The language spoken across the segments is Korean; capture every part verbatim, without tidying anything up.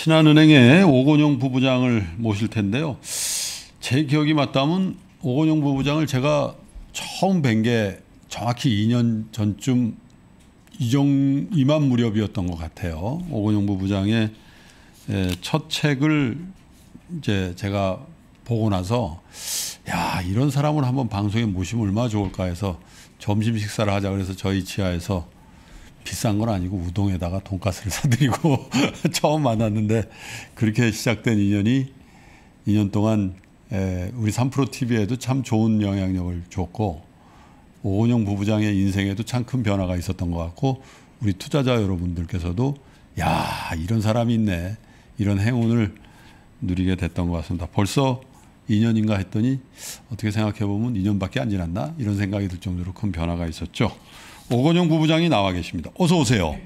신한은행의 오건영 부부장을 모실 텐데요. 제 기억이 맞다면 오건영 부부장을 제가 처음 뵌 게 정확히 이 년 전쯤 이정 이만 무렵이었던 것 같아요. 오건영 부부장의 첫 책을 이제 제가 보고 나서 야, 이런 사람을 한번 방송에 모시면 얼마나 좋을까 해서 점심 식사를 하자 그래서 저희 지하에서 비싼 건 아니고 우동에다가 돈가스를 사드리고 처음 만났는데 그렇게 시작된 인연이 이 년 동안 우리 삼프로티비에도 참 좋은 영향력을 줬고 오건영 부부장의 인생에도 참 큰 변화가 있었던 것 같고 우리 투자자 여러분들께서도 야, 이런 사람이 있네, 이런 행운을 누리게 됐던 것 같습니다. 벌써 이 년인가 했더니 어떻게 생각해보면 이 년밖에 안 지났나 이런 생각이 들 정도로 큰 변화가 있었죠. 오건영 부부장이 나와 계십니다. 어서 오세요.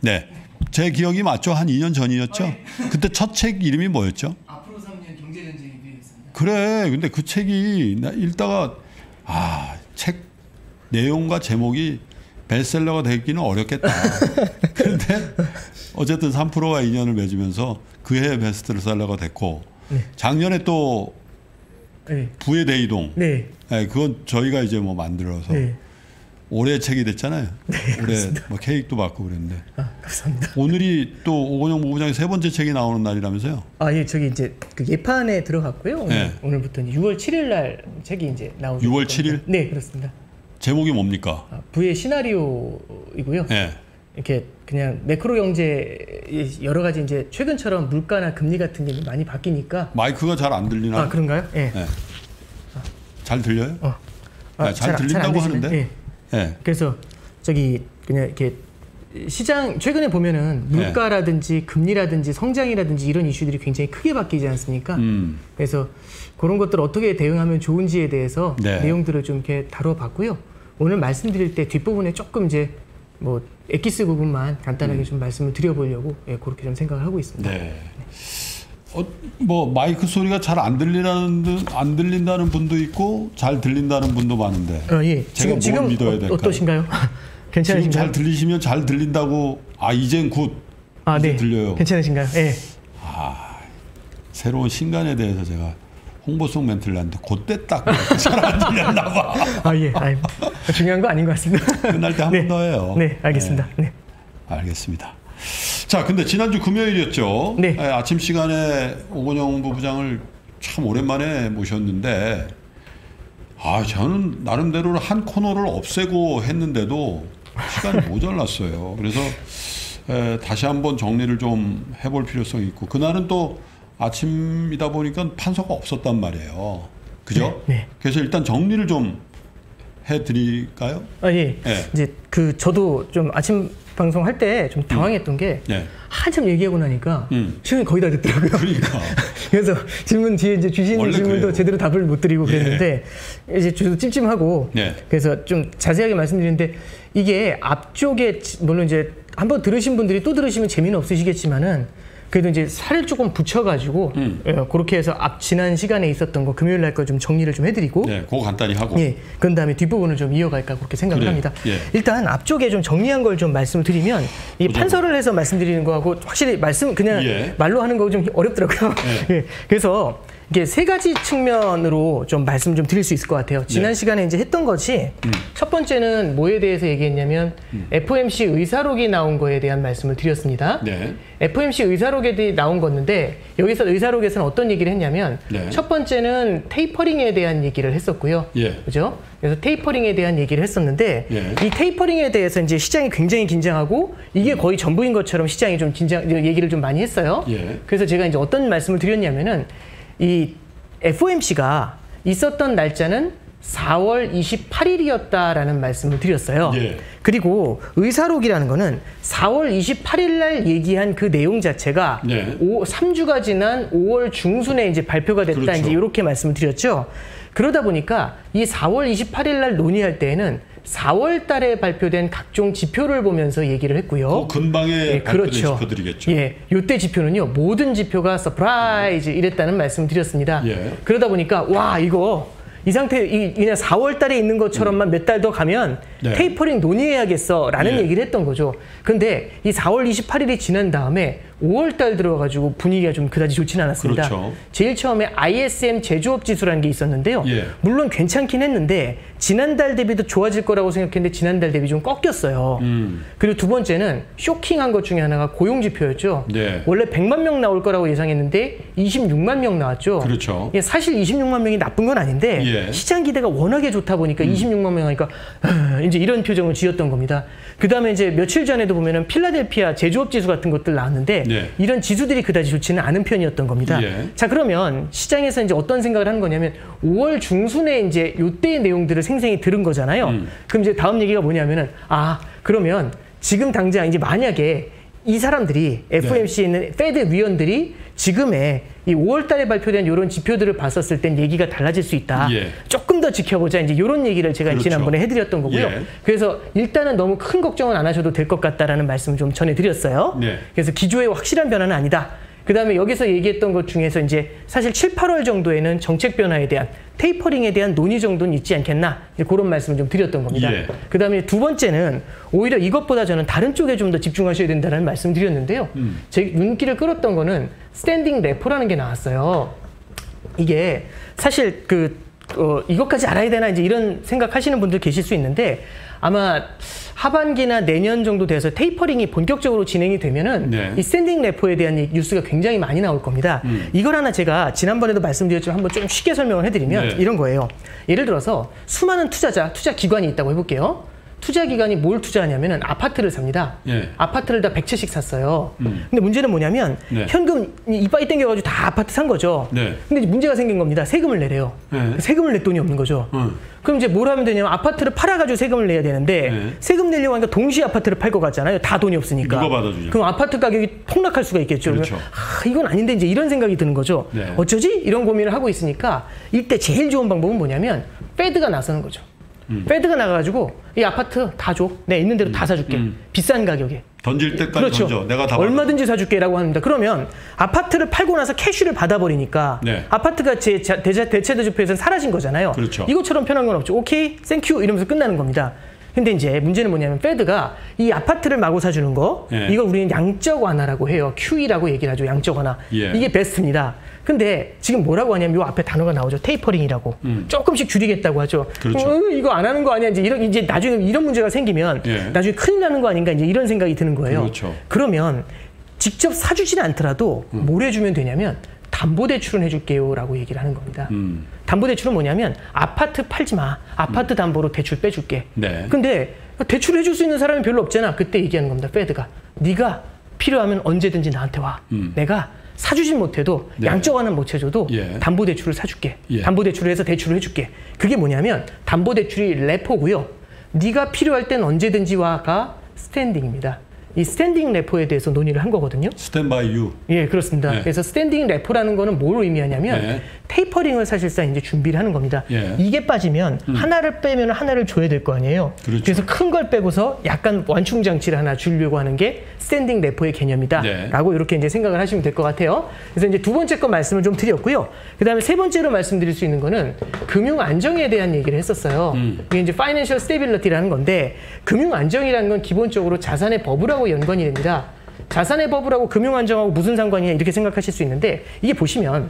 네, 제 기억이 맞죠? 한 이 년 전이었죠? 어, 네. 그때 첫 책 이름이 뭐였죠? 앞으로 삼 년 경제전쟁에 비유했습니다. 그래, 근데 그 책이 나 읽다가 아, 책 내용과 제목이 베스트셀러가 되기는 어렵겠다. 그런데 어쨌든 삼 프로와 인연을 맺으면서 그해 베스트셀러가 됐고 네. 작년에 또 네. 부의 대이동. 네. 네, 그건 저희가 이제 뭐 만들어서 네. 올해 책이 됐잖아요. 네, 올해 뭐 케이크도 받고 그랬는데. 아, 감사합니다. 오늘이 또 오건영 부부장의 세 번째 책이 나오는 날이라면서요? 아, 예, 저기 이제 그 예판에 들어갔고요. 오늘, 네. 오늘부터 유월 칠일 날 책이 이제 나오죠. 유월 칠일? 네, 그렇습니다. 제목이 뭡니까? 아, 부의 시나리오이고요. 네. 이렇게 그냥 매크로 경제 여러 가지 이제 최근처럼 물가나 금리 같은 게 많이 바뀌니까. 마이크가 잘 안 들리나? 아, 그런가요? 예. 네. 아. 잘 들려요? 어. 아, 네, 잘, 잘 들린다고 잘 하는데. 예. 네. 그래서 저기 그냥 이렇게 시장 최근에 보면은 물가라든지 네. 금리라든지 성장이라든지 이런 이슈들이 굉장히 크게 바뀌지 않습니까? 음. 그래서 그런 것들 어떻게 대응하면 좋은지에 대해서 네. 내용들을 좀 이렇게 다뤄봤고요. 오늘 말씀드릴 때 뒷부분에 조금 이제 뭐 엑기스 부분만 간단하게 음. 좀 말씀을 드려보려고 예, 그렇게 좀 생각을 하고 있습니다. 네. 네. 어, 뭐 마이크 소리가 잘 안 들리라는 듯, 안 들린다는 분도 있고 잘 들린다는 분도 많은데 어, 예. 제가 지금, 뭘 지금 믿어야 될까요? 어떠신가요? 괜찮으신가요? 지금 잘 들리시면 잘 들린다고 아 이젠 굿 아, 이제 네. 들려요. 괜찮으신가요? 네. 아, 새로운 신간에 대해서 제가 홍보성 멘트를 하는데 그때 딱 잘 안 들렸나 봐. 아, 예. 아니, 중요한 거 아닌 것 같습니다. 끝날 때 한 번 더 네. 해요. 네, 알겠습니다. 네. 네. 알겠습니다. 자, 근데 지난주 금요일이었죠. 네. 네, 아침 시간에 오건영 부부장을 참 오랜만에 모셨는데 아, 저는 나름대로 한 코너를 없애고 했는데도 시간이 모자랐어요. 그래서 에, 다시 한번 정리를 좀 해볼 필요성이 있고 그날은 또 아침이다 보니까 판서가 없었단 말이에요. 그죠? 네, 네. 그래서 일단 정리를 좀 해드릴까요? 아, 예. 네. 이제 그 저도 좀 아침 방송할 때 좀 당황했던 음. 게 네. 한참 얘기하고 나니까 음. 시간이 거의 다 됐더라고요. 그러니까. 그래서 질문 뒤에 이제 주신 질문도 그래요. 제대로 답을 못 드리고 그랬는데 예. 이제 저도 찜찜하고 예. 그래서 좀 자세하게 말씀드리는데 이게 앞쪽에 물론 이제 한번 들으신 분들이 또 들으시면 재미는 없으시겠지만은 그래도 이제 살을 조금 붙여가지고 음. 예, 그렇게 해서 앞 지난 시간에 있었던 거 금요일 날 거 좀 정리를 좀 해드리고 네, 그거 간단히 하고 예, 그런 다음에 뒷부분을 좀 이어갈까 그렇게 생각을 그래, 합니다. 예. 일단 앞쪽에 좀 정리한 걸 좀 말씀을 드리면 이 그 판서를 해서 말씀드리는 거하고 확실히 말씀 그냥 예. 말로 하는 거 좀 어렵더라고요. 예. 예, 그래서 이게 세 가지 측면으로 좀 말씀 좀 드릴 수 있을 것 같아요. 지난 예. 시간에 이제 했던 것이 음. 첫 번째는 뭐에 대해서 얘기했냐면 음. 에프오엠씨 의사록이 나온 거에 대한 말씀을 드렸습니다. 네. 에프오엠씨 의사록이 나온 건데 여기서 의사록에서는 어떤 얘기를 했냐면 네. 첫 번째는 테이퍼링에 대한 얘기를 했었고요. 예. 그죠? 그래서 테이퍼링에 대한 얘기를 했었는데 예. 이 테이퍼링에 대해서 이제 시장이 굉장히 긴장하고 이게 거의 전부인 것처럼 시장이 좀 긴장 얘기를 좀 많이 했어요. 예. 그래서 제가 이제 어떤 말씀을 드렸냐면은 이 에프오엠씨가 있었던 날짜는 사월 이십팔일이었다라는 말씀을 드렸어요. 예. 그리고 의사록이라는 거는 사월 이십팔일 날 얘기한 그 내용 자체가 예. 삼 주가 지난 오월 중순에 이제 발표가 됐다. 그렇죠. 이제 이렇게 말씀을 드렸죠. 그러다 보니까 이 사월 이십팔일 날 논의할 때에는 사월 달에 발표된 각종 지표를 보면서 얘기를 했고요. 어, 금방에 네, 발표된 그렇죠. 지표들이겠죠. 예, 요때 지표는요. 모든 지표가 서프라이즈 이랬다는 말씀을 드렸습니다. 예. 그러다 보니까 와, 이거 이 상태 이 그냥 사월 달에 있는 것처럼만 음. 몇 달 더 가면 네. 테이퍼링 논의해야겠어라는 네. 얘기를 했던 거죠. 근데 이 사월 이십팔일이 지난 다음에 오월 달 들어가지고 분위기가 좀 그다지 좋지는 않았습니다. 그렇죠. 제일 처음에 아이에스엠 제조업 지수라는 게 있었는데요. 예. 물론 괜찮긴 했는데 지난달 대비도 좋아질 거라고 생각했는데 지난달 대비 좀 꺾였어요. 음. 그리고 두 번째는 쇼킹한 것 중에 하나가 고용지표였죠. 예. 원래 백만 명 나올 거라고 예상했는데 이십육만 명 나왔죠. 그렇죠. 예, 사실 이십육만 명이 나쁜 건 아닌데 예. 시장 기대가 워낙에 좋다 보니까 음. 이십육만 명 하니까 이제 이런 표정을 지었던 겁니다. 그다음에 이제 며칠 전에도 보면은 필라델피아 제조업 지수 같은 것들 나왔는데 예. 이런 지수들이 그다지 좋지는 않은 편이었던 겁니다. 예. 자, 그러면 시장에서 이제 어떤 생각을 한 거냐면 오월 중순에 이제 요때의 내용들을 생생히 들은 거잖아요. 음. 그럼 이제 다음 얘기가 뭐냐면은 아, 그러면 지금 당장 이제 만약에 이 사람들이 에프오엠씨에 네. 있는 페드 위원들이 지금의 이 오월 달에 발표된 이런 지표들을 봤었을 땐 얘기가 달라질 수 있다. 예. 조금 더 지켜보자. 이제 이런 얘기를 제가 그렇죠. 지난번에 해드렸던 거고요. 예. 그래서 일단은 너무 큰 걱정은 안 하셔도 될 것 같다라는 말씀을 좀 전해드렸어요. 예. 그래서 기조의 확실한 변화는 아니다. 그 다음에 여기서 얘기했던 것 중에서 이제 사실 칠, 팔월 정도에는 정책 변화에 대한 테이퍼링에 대한 논의 정도는 있지 않겠나 이제 그런 말씀을 좀 드렸던 겁니다. 예. 그 다음에 두 번째는 오히려 이것보다 저는 다른 쪽에 좀 더 집중하셔야 된다는 말씀 드렸는데요. 음. 제 눈길을 끌었던 거는 스탠딩 레포라는 게 나왔어요. 이게 사실 그 어, 이것까지 알아야 되나 이제 이런 생각하시는 분들 계실 수 있는데 아마 하반기나 내년 정도 돼서 테이퍼링이 본격적으로 진행이 되면은 네. 이 스탠딩 레포에 대한 뉴스가 굉장히 많이 나올 겁니다. 음. 이걸 하나 제가 지난번에도 말씀드렸지만 한번 좀 쉽게 설명을 해드리면 네. 이런 거예요. 예를 들어서 수많은 투자자, 투자 기관이 있다고 해볼게요. 투자 기관이 뭘 투자하냐면은 아파트를 삽니다. 예. 아파트를 다 백 채씩 샀어요. 음. 근데 문제는 뭐냐면 네. 현금 이빨이 땡겨가지고 다 아파트 산 거죠. 네. 근데 이제 문제가 생긴 겁니다. 세금을 내래요. 네. 세금을 낼 돈이 없는 거죠. 음. 그럼 이제 뭘 하면 되냐면 아파트를 팔아가지고 세금을 내야 되는데 네. 세금 내려고 하니까 동시에 아파트를 팔 것 같잖아요. 다 돈이 없으니까. 누가 받아주냐. 그럼 아파트 가격이 폭락할 수가 있겠죠. 그렇죠. 아, 이건 아닌데 이제 이런 생각이 드는 거죠. 네. 어쩌지? 이런 고민을 하고 있으니까 이때 제일 좋은 방법은 뭐냐면 페드가 나서는 거죠. 음. 페드가 나가가지고 이 아파트 다 줘. 내가 있는 대로 음. 다 사줄게. 음. 비싼 가격에. 던질 때까지 그렇죠. 던져. 내가 다 얼마든지 사줄게 라고 합니다. 그러면 아파트를 팔고 나서 캐시를 받아버리니까 네. 아파트가 제, 제, 대체대조표에서는 사라진 거잖아요. 그렇죠. 이것처럼 편한 건 없죠. 오케이, 땡큐 이러면서 끝나는 겁니다. 근데 이제 문제는 뭐냐면 페드가 이 아파트를 마구 사주는 거 예. 이걸 우리는 양적 완화라고 해요. 큐이라고 얘기를 하죠. 양적 완화. 예. 이게 베스트입니다. 근데 지금 뭐라고 하냐면 요 앞에 단어가 나오죠. 테이퍼링이라고. 음. 조금씩 줄이겠다고 하죠. 그렇죠. 어, 이거 안 하는 거 아니야. 이제, 이런, 이제 나중에 이런 문제가 생기면 예. 나중에 큰일 나는 거 아닌가 이제 이런 생각이 드는 거예요. 그렇죠. 그러면 직접 사주진 않더라도 음. 뭘 해주면 되냐면 담보대출은 해줄게요 라고 얘기를 하는 겁니다. 음. 담보대출은 뭐냐면 아파트 팔지 마. 아파트 담보로 대출 빼줄게. 네. 근데 대출을 해줄 수 있는 사람이 별로 없잖아. 그때 얘기하는 겁니다. 페드가. 네가 필요하면 언제든지 나한테 와. 음. 내가 사주진 못해도 네. 양적 완화는 못 해줘도 예. 담보대출을 사줄게. 예. 담보대출을 해서 대출을 해줄게. 그게 뭐냐면 담보대출이 레포고요. 네가 필요할 땐 언제든지 와가 스탠딩입니다. 이 스탠딩 레포에 대해서 논의를 한 거거든요. 스탠바이 유. 예, 그렇습니다. 예. 그래서 스탠딩 레포라는 거는 뭘 의미하냐면 예. 테이퍼링을 사실상 이제 준비를 하는 겁니다. 예. 이게 빠지면 음. 하나를 빼면 하나를 줘야 될 거 아니에요. 그렇죠. 그래서 큰 걸 빼고서 약간 완충 장치를 하나 주려고 하는 게 스탠딩 레포의 개념이다라고 예. 이렇게 이제 생각을 하시면 될 것 같아요. 그래서 이제 두 번째 거 말씀을 좀 드렸고요. 그다음에 세 번째로 말씀드릴 수 있는 거는 금융 안정에 대한 얘기를 했었어요. 음. 이게 이제 파이낸셜 스테빌리티라는 건데 금융 안정이라는 건 기본적으로 자산의 버블하고 연관이 됩니다. 자산의 버블하고 금융안정하고 무슨 상관이냐 이렇게 생각하실 수 있는데 이게 보시면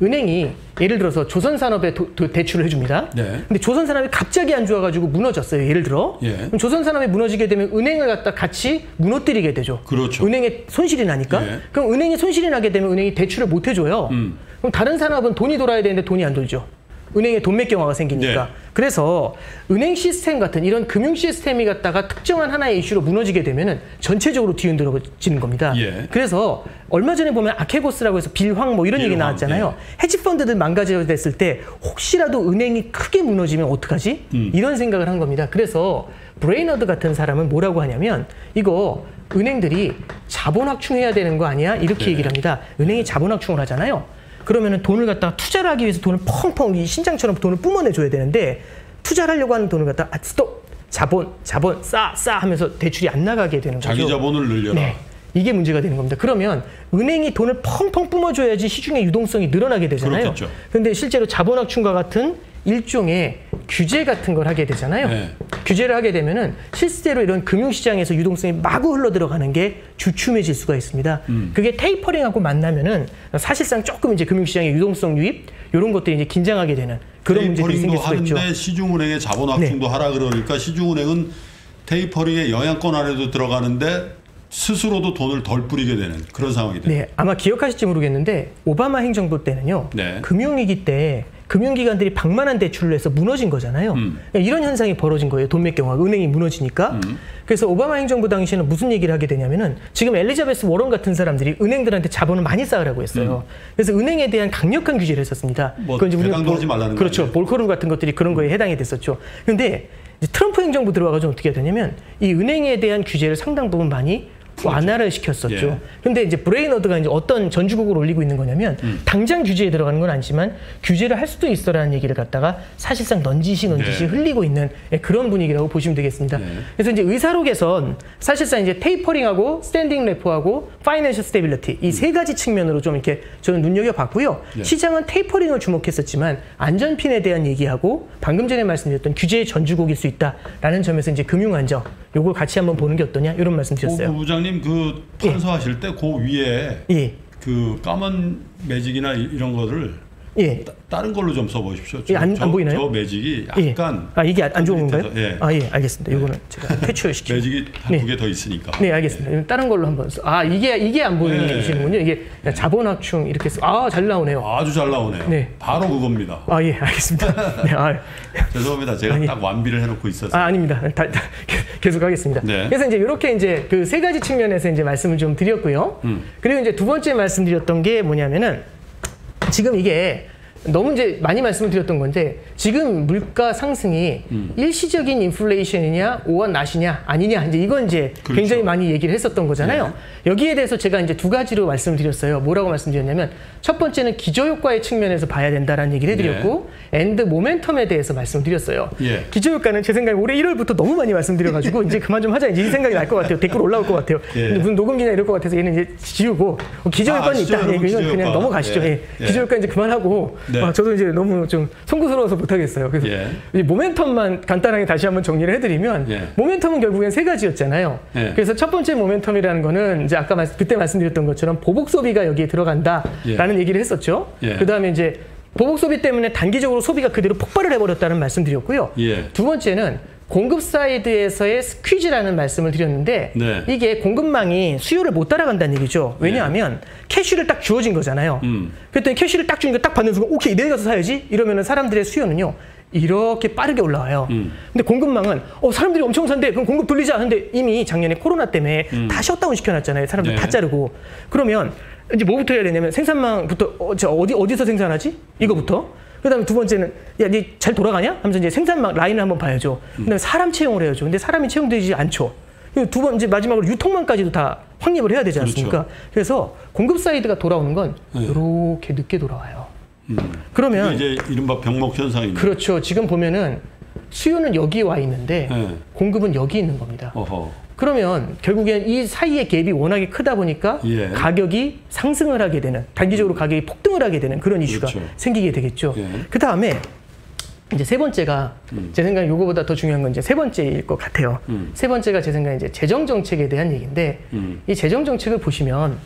은행이 예를 들어서 조선산업에 도, 도, 대출을 해줍니다. 네. 근데 조선산업이 갑자기 안 좋아가지고 무너졌어요. 예를 들어. 예. 그럼 조선산업이 무너지게 되면 은행을 갖다 같이 무너뜨리게 되죠. 그렇죠. 은행에 손실이 나니까. 예. 그럼 은행이 손실이 나게 되면 은행이 대출을 못 해줘요. 음. 그럼 다른 산업은 돈이 돌아야 되는데 돈이 안 돌죠. 은행에 돈맥 경화가 생기니까. 네. 그래서 은행 시스템 같은 이런 금융 시스템이 갖다가 특정한 하나의 이슈로 무너지게 되면은 전체적으로 뒤흔들어지는 겁니다. 예. 그래서 얼마 전에 보면 아케고스라고 해서 빌황 뭐 이런 빌황, 얘기 나왔잖아요. 예. 헤지펀드들 망가졌을 때 혹시라도 은행이 크게 무너지면 어떡하지? 음. 이런 생각을 한 겁니다. 그래서 브레이너드 같은 사람은 뭐라고 하냐면 이거 은행들이 자본 확충해야 되는 거 아니야? 이렇게 네. 얘기를 합니다. 은행이 자본 확충을 하잖아요. 그러면은 돈을 갖다가 투자를 하기 위해서 돈을 펑펑 이 신장처럼 돈을 뿜어내줘야 되는데 투자를 하려고 하는 돈을 갖다가 아, 스톱! 자본, 자본, 싸, 싸 하면서 대출이 안 나가게 되는 거죠. 자기 자본을 늘려라. 네. 이게 문제가 되는 겁니다. 그러면 은행이 돈을 펑펑 뿜어줘야지 시중의 유동성이 늘어나게 되잖아요. 그렇겠죠. 그런데 실제로 자본 확충과 같은 일종의 규제 같은 걸 하게 되잖아요. 네. 규제를 하게 되면은 실제로 이런 금융시장에서 유동성이 마구 흘러 들어가는 게 주춤해질 수가 있습니다. 음. 그게 테이퍼링하고 만나면은 사실상 조금 이제 금융시장의 유동성 유입 이런 것들이 이제 긴장하게 되는 그런 문제들이 생길 수가 있죠. 테이퍼링도 하는데 시중은행의 자본 확충도 네. 하라 그러니까 시중은행은 테이퍼링의 영향권 안에도 들어가는데 스스로도 돈을 덜 뿌리게 되는 그런 상황이 돼요. 네, 아마 기억하실지 모르겠는데 오바마 행정부 때는요. 네. 금융위기 때 금융기관들이 방만한 대출을 해서 무너진 거잖아요. 음. 이런 현상이 벌어진 거예요. 돈맥 경화가 은행이 무너지니까. 음. 그래서 오바마 행정부 당시에는 무슨 얘기를 하게 되냐면은 지금 엘리자베스 워런 같은 사람들이 은행들한테 자본을 많이 쌓으라고 했어요. 음. 그래서 은행에 대한 강력한 규제를 했었습니다. 뭐 배당도 지 말라는 거죠. 그렇죠. 몰커룸 같은 것들이 그런 거에 해당이 됐었죠. 근데 이제 트럼프 행정부 들어와가지고 어떻게 되냐면 이 은행에 대한 규제를 상당 부분 많이 완화를 시켰었죠. 예. 그런데 이제 브레이너드가 이제 어떤 전주국을 올리고 있는 거냐면 음. 당장 규제에 들어가는 건 아니지만 규제를 할 수도 있어라는 얘기를 갖다가 사실상 넌지시 넌지시 예. 흘리고 있는 그런 분위기라고 보시면 되겠습니다. 예. 그래서 이제 의사록에선 사실상 이제 테이퍼링하고 스탠딩 레포하고 파이낸셜 스테빌리티 이 세 가지 측면으로 좀 이렇게 저는 눈여겨봤고요. 예. 시장은 테이퍼링을 주목했었지만 안전핀에 대한 얘기하고 방금 전에 말씀드렸던 규제의 전주국일 수 있다라는 점에서 이제 금융 안정 요걸 같이 한번 보는 게 어떠냐 이런 말씀 드렸어요. 오, 부부장님. 그 판서하실 예. 때 그 위에 예. 그 까만 매직이나 이런 거를 예. 따, 다른 걸로 좀 써보십시오. 저, 예, 안, 저, 안 보이나요? 저 매직이 약간 예. 아 이게 안 좋은 건가요? 예. 아 예 알겠습니다. 예. 이거는 제가 퇴출 시키고 매직이 한 두 개 더 네. 있으니까. 네 알겠습니다. 예. 다른 걸로 한번 써. 아 이게 이게 안 보이시는군요. 예. 이게 예. 자본확충 이렇게 써. 아 잘 나오네요. 아주 잘 나오네요. 네 바로 그겁니다. 아 예 알겠습니다. 네, 아. 죄송합니다. 제가 아니. 딱 완비를 해놓고 있어서. 아 아닙니다. 다, 다, 계속 하겠습니다. 네. 그래서 이제 이렇게 이제 그 세 가지 측면에서 이제 말씀을 좀 드렸고요. 음. 그리고 이제 두 번째 말씀드렸던 게 뭐냐면은. 지금 이게 너무 이제 많이 말씀을 드렸던 건데 지금 물가 상승이 음. 일시적인 인플레이션이냐 오원 낫이냐 아니냐 이제 이건 이제 그렇죠. 굉장히 많이 얘기를 했었던 거잖아요. 네. 여기에 대해서 제가 이제 두 가지로 말씀드렸어요. 뭐라고 말씀드렸냐면 첫 번째는 기저효과의 측면에서 봐야 된다라는 얘기를 해드렸고 네. 엔드 모멘텀에 대해서 말씀드렸어요. 네. 기저효과는 제 생각에 올해 일월부터 너무 많이 말씀드려가지고 이제 그만 좀 하자 이제 이 생각이 날 것 같아요. 댓글 올라올 것 같아요. 네. 근데 무슨 녹음기냐 이럴 것 같아서 얘는 이제 지우고 기저효과는 아, 있다. 예, 기저효과. 그냥 넘어가시죠. 네. 예. 기저효과 이제 그만하고. 네. 아, 저도 이제 너무 좀 송구스러워서 못하겠어요. 그래서 예. 이 모멘텀만 간단하게 다시 한번 정리를 해드리면 예. 모멘텀은 결국엔 세 가지였잖아요. 예. 그래서 첫 번째 모멘텀이라는 거는 이제 아까 말씀, 그때 말씀드렸던 것처럼 보복 소비가 여기에 들어간다라는 예. 얘기를 했었죠. 예. 그 다음에 이제 보복 소비 때문에 단기적으로 소비가 그대로 폭발을 해버렸다는 말씀드렸고요. 예. 두 번째는 공급 사이드에서의 스퀴즈라는 말씀을 드렸는데 네. 이게 공급망이 수요를 못 따라간다는 얘기죠. 왜냐하면 네. 캐시를 딱 주어진 거잖아요. 음. 그랬더니 캐시를 딱 주니까 딱 받는 순간 오케이 내일 가서 사야지 이러면 사람들의 수요는요. 이렇게 빠르게 올라와요. 음. 근데 공급망은 어 사람들이 엄청 산대 그럼 공급 돌리자 하는데 이미 작년에 코로나 때문에 음. 다 셧다운 시켜놨잖아요. 사람들 네. 다 자르고 그러면 이제 뭐부터 해야 되냐면 생산망부터 어, 저 어디, 어디서 생산하지? 이거부터 그 다음에 두 번째는 야, 니 잘 돌아가냐? 하면서 이제 생산망 라인을 한번 봐야죠. 그 다음에 사람 채용을 해야죠. 근데 사람이 채용되지 않죠. 두 번째 마지막으로 유통망까지도 다 확립을 해야 되지 않습니까? 그렇죠. 그래서 공급 사이드가 돌아오는 건 이렇게 네. 늦게 돌아와요. 음. 그러면 이제 이른바 병목 현상입니다. 그렇죠. 지금 보면은 수요는 여기 와 있는데 네. 공급은 여기 있는 겁니다. 어허. 그러면 결국엔 이 사이의 갭이 워낙에 크다 보니까 예. 가격이 상승을 하게 되는 단기적으로 가격이 폭등을 하게 되는 그런 이슈가 그렇죠. 생기게 되겠죠. 예. 그 다음에 이제 세 번째가 음. 제 생각에 이거보다 더 중요한 건 이제 세 번째일 것 같아요. 음. 세 번째가 제 생각에 이제 재정 정책에 대한 얘기인데 음. 이 재정 정책을 보시면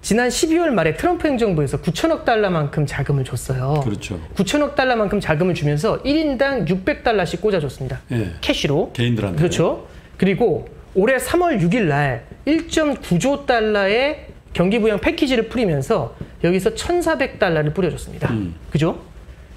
지난 십이월 말에 트럼프 행정부에서 구천억 달러만큼 자금을 줬어요. 그렇죠. 구천억 달러만큼 자금을 주면서 일 인당 육백 달러씩 꽂아줬습니다. 예. 캐시로 개인들한테 그렇죠. 그리고 올해 삼월 육일 날 일점구조 달러의 경기부양 패키지를 뿌리면서 여기서 천사백 달러를 뿌려줬습니다. 음. 그죠?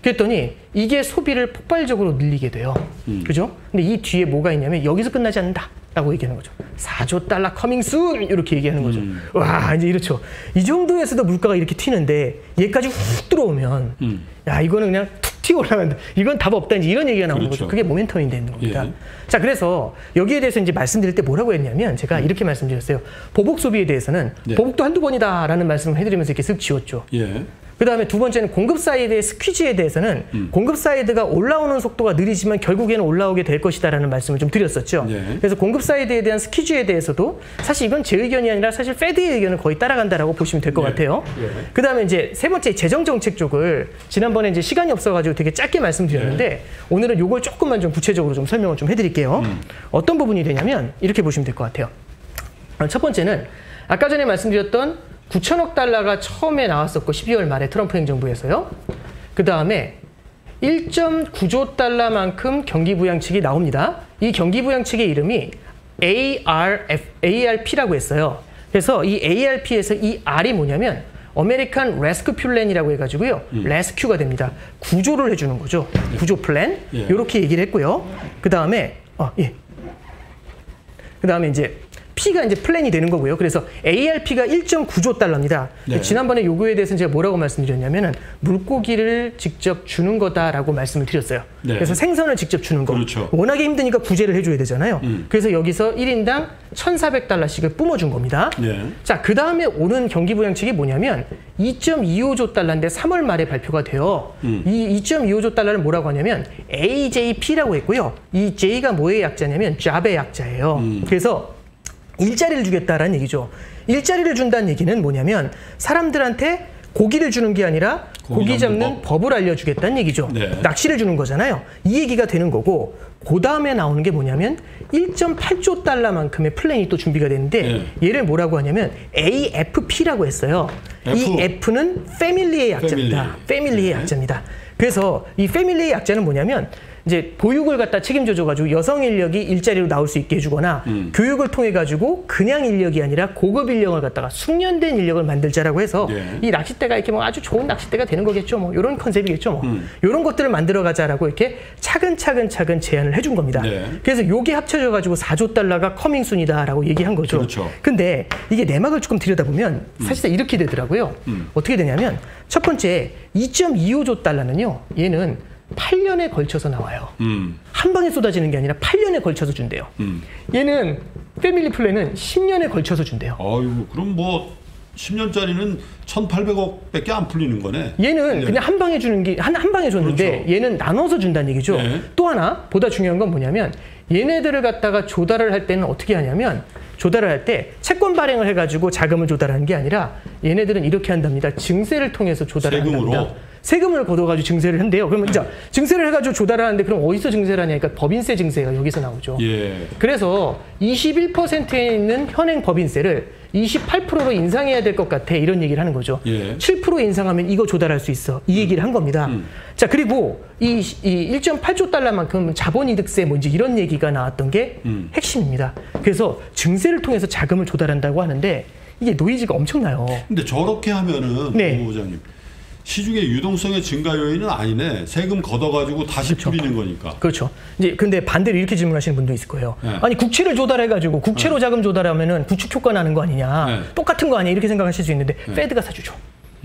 그랬더니 이게 소비를 폭발적으로 늘리게 돼요. 음. 그죠? 근데 이 뒤에 뭐가 있냐면 여기서 끝나지 않는다. 라고 얘기하는 거죠. 사조 달러 커밍 순! 이렇게 얘기하는 거죠. 음. 와, 이제 이렇죠. 이 정도에서도 물가가 이렇게 튀는데 얘까지 훅 들어오면 음. 야, 이거는 그냥 튀어 올라간다. 이건 답 없다. 이제 이런 얘기가 나오는 그렇죠. 거죠. 그게 모멘텀이 되는 겁니다. 예. 자, 그래서 여기에 대해서 이제 말씀드릴 때 뭐라고 했냐면 제가 음. 이렇게 말씀드렸어요. 보복 소비에 대해서는 예. 보복도 한두 번이다라는 말씀을 해드리면서 이렇게 쓱 지웠죠. 예. 그 다음에 두 번째는 공급 사이드의 스퀴즈에 대해서는 음. 공급 사이드가 올라오는 속도가 느리지만 결국에는 올라오게 될 것이다라는 말씀을 좀 드렸었죠. 예. 그래서 공급 사이드에 대한 스퀴즈에 대해서도 사실 이건 제 의견이 아니라 사실 페드의 의견을 거의 따라간다라고 보시면 될 것 예. 같아요. 예. 그 다음에 이제 세 번째 재정 정책 쪽을 지난번에 이제 시간이 없어가지고 되게 짧게 말씀드렸는데 예. 오늘은 요걸 조금만 좀 구체적으로 좀 설명을 좀 해드릴게요. 음. 어떤 부분이 되냐면 이렇게 보시면 될 것 같아요. 첫 번째는 아까 전에 말씀드렸던 구천억 달러가 처음에 나왔었고 십이월 말에 트럼프 행정부에서요. 그 다음에 일점구조 달러만큼 경기부양책이 나옵니다. 이 경기부양책의 이름이 에이알에프, 에이알피라고 했어요. 그래서 이 에이알피에서 이 R이 뭐냐면 아메리칸 레스큐 플랜이라고 해가지고요. 음. 레스큐가 됩니다. 구조를 해주는 거죠. 구조 플랜. 예. 요렇게 얘기를 했고요. 그 다음에 아, 예. 그 다음에 이제 P가 이제 플랜이 되는 거고요. 그래서 에이알피가 일점구조 달러입니다. 네. 지난번에 요거에 대해서는 제가 뭐라고 말씀드렸냐면은 물고기를 직접 주는 거다라고 말씀을 드렸어요. 네. 그래서 생선을 직접 주는 거. 그렇죠. 워낙에 힘드니까 구제를 해줘야 되잖아요. 음. 그래서 여기서 일인당 천사백 달러씩을 뿜어준 겁니다. 네. 자, 그 다음에 오는 경기부양책이 뭐냐면 이점이오조 달러인데 삼월 말에 발표가 돼요. 음. 이 이점이오조 달러를 뭐라고 하냐면 에이제이피라고 했고요. 이 J가 뭐의 약자냐면 잡의 약자예요. 음. 그래서 일자리를 주겠다라는 얘기죠. 일자리를 준다는 얘기는 뭐냐면 사람들한테 고기를 주는 게 아니라 고기 잡는 법. 법을 알려주겠다는 얘기죠. 네. 낚시를 주는 거잖아요. 이 얘기가 되는 거고 그 다음에 나오는 게 뭐냐면 일점팔조 달러만큼의 플랜이 또 준비가 되는데 네. 얘를 뭐라고 하냐면 에이에프피라고 했어요. F. 이 F는 패밀리의 약자입니다. 패밀리. 패밀리의 네. 약자입니다. 그래서 이 패밀리의 약자는 뭐냐면 이제 보육을 갖다 책임져줘가지고 여성 인력이 일자리로 나올 수 있게 해주거나 음. 교육을 통해가지고 그냥 인력이 아니라 고급 인력을 갖다가 숙련된 인력을 만들자라고 해서 네. 이 낚싯대가 이렇게 뭐 아주 좋은 낚싯대가 되는 거겠죠. 뭐 이런 컨셉이겠죠. 뭐 음. 이런 것들을 만들어가자라고 이렇게 차근차근 차근 제안을 해준 겁니다. 네. 그래서 요게 합쳐져가지고 사조 달러가 커밍순이다라고 얘기한 거죠. 그렇죠. 근데 이게 내막을 조금 들여다보면 사실상 음. 이렇게 되더라고요. 음. 어떻게 되냐면 첫 번째 이점이오조 달러는요. 얘는 팔 년에 걸쳐서 나와요. 음. 한 방에 쏟아지는 게 아니라 팔 년에 걸쳐서 준대요. 음. 얘는 패밀리 플랜은 십 년에 걸쳐서 준대요. 아유, 그럼 뭐 십 년짜리는 천팔백억밖에 안 풀리는 거네. 얘는 네. 그냥 한 방에 주는 게 한 한 방에 줬는데 그렇죠. 얘는 나눠서 준다는 얘기죠. 네. 또 하나 보다 중요한 건 뭐냐면 얘네들을 갖다가 조달을 할 때는 어떻게 하냐면 조달을 할 때 채권 발행을 해가지고 자금을 조달하는 게 아니라 얘네들은 이렇게 한답니다. 증세를 통해서 조달을 세금으로. 한답니다. 세금을 걷어가지고 증세를 한대요. 그러면 이제 증세를 해가지고 조달하는데 그럼 어디서 증세를 하냐? 그러니까 법인세 증세가 여기서 나오죠. 예. 그래서 이십일 퍼센트에 있는 현행 법인세를 이십팔 퍼센트로 인상해야 될 것 같아. 이런 얘기를 하는 거죠. 예. 칠 퍼센트 인상하면 이거 조달할 수 있어. 이 얘기를 한 겁니다. 음. 자, 그리고 이, 이 일점팔조 달러만큼 자본이득세 뭔지 이런 얘기가 나왔던 게 음. 핵심입니다. 그래서 증세를 통해서 자금을 조달한다고 하는데 이게 노이즈가 엄청나요. 근데 저렇게 하면은 네. 부부장님. 시중의 유동성의 증가 요인은 아니네. 세금 걷어가지고 다시 그렇죠. 풀리는 거니까. 그렇죠. 이제 근데 반대로 이렇게 질문하시는 분도 있을 거예요. 네. 아니 국채를 조달해가지고 국채로 네. 자금 조달하면은 구축 효과 나는 거 아니냐. 네. 똑같은 거 아니야 이렇게 생각하실 수 있는데 네. 페드가 사주죠.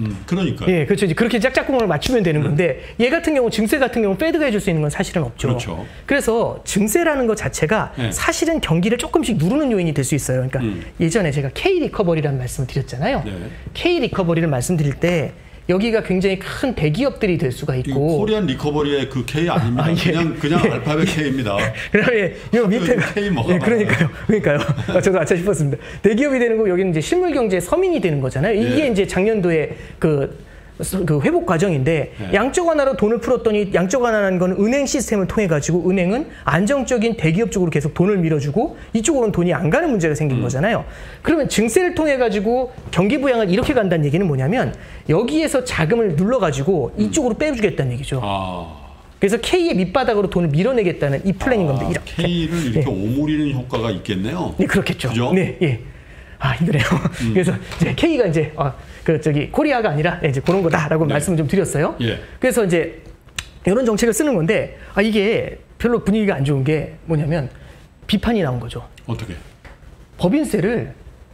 음, 그러니까. 예, 그렇죠. 이제 그렇게 짝짝꿍을 맞추면 되는 건데 음. 얘 같은 경우 증세 같은 경우 페드가 해줄 수 있는 건 사실은 없죠. 그렇죠. 그래서 증세라는 것 자체가 네. 사실은 경기를 조금씩 누르는 요인이 될 수 있어요. 그러니까 음. 예전에 제가 K 리커버리라는 말씀을 드렸잖아요. 네. K 리커버리를 말씀드릴 때. 여기가 굉장히 큰 대기업들이 될 수가 있고 코리안 리커버리의 그 K 아닙니다. 아, 예. 그냥 그냥 예. 알파벳 예. K입니다. 그다음에 요 밑에가 K 뭐가 예, 그러니까요. 그러니까요. 아, 저도 아차 싶었습니다. 대기업이 되는 거 여기는 이제 실물 경제 서민이 되는 거잖아요. 이게 예. 이제 작년도에 그 그 회복 과정인데 네. 양쪽 하나로 돈을 풀었더니 양쪽 하나라는 건 은행 시스템을 통해 가지고 은행은 안정적인 대기업 쪽으로 계속 돈을 밀어주고 이쪽으로는 돈이 안 가는 문제가 생긴 음. 거잖아요. 그러면 증세를 통해 가지고 경기 부양을 이렇게 간다는 얘기는 뭐냐면 여기에서 자금을 눌러 가지고 이쪽으로 음. 빼주겠다는 얘기죠. 아. 그래서 K의 밑바닥으로 돈을 밀어내겠다는 이 플랜인 겁니다. 아, 이렇게. K를 이렇게 네. 오므리는 효과가 있겠네요. 네, 그렇겠죠. 그죠? 네, 예. 아, 힘드네요. 음. 그래서 이제 K가 이제 어, 그 저기 코리아가 아니라 이제 그런 거다라고 네. 말씀을 좀 드렸어요. 예. 그래서 이제 이런 정책을 쓰는 건데 아 이게 별로 분위기가 안 좋은 게 뭐냐면 비판이 나온 거죠. 어떻게? 법인세를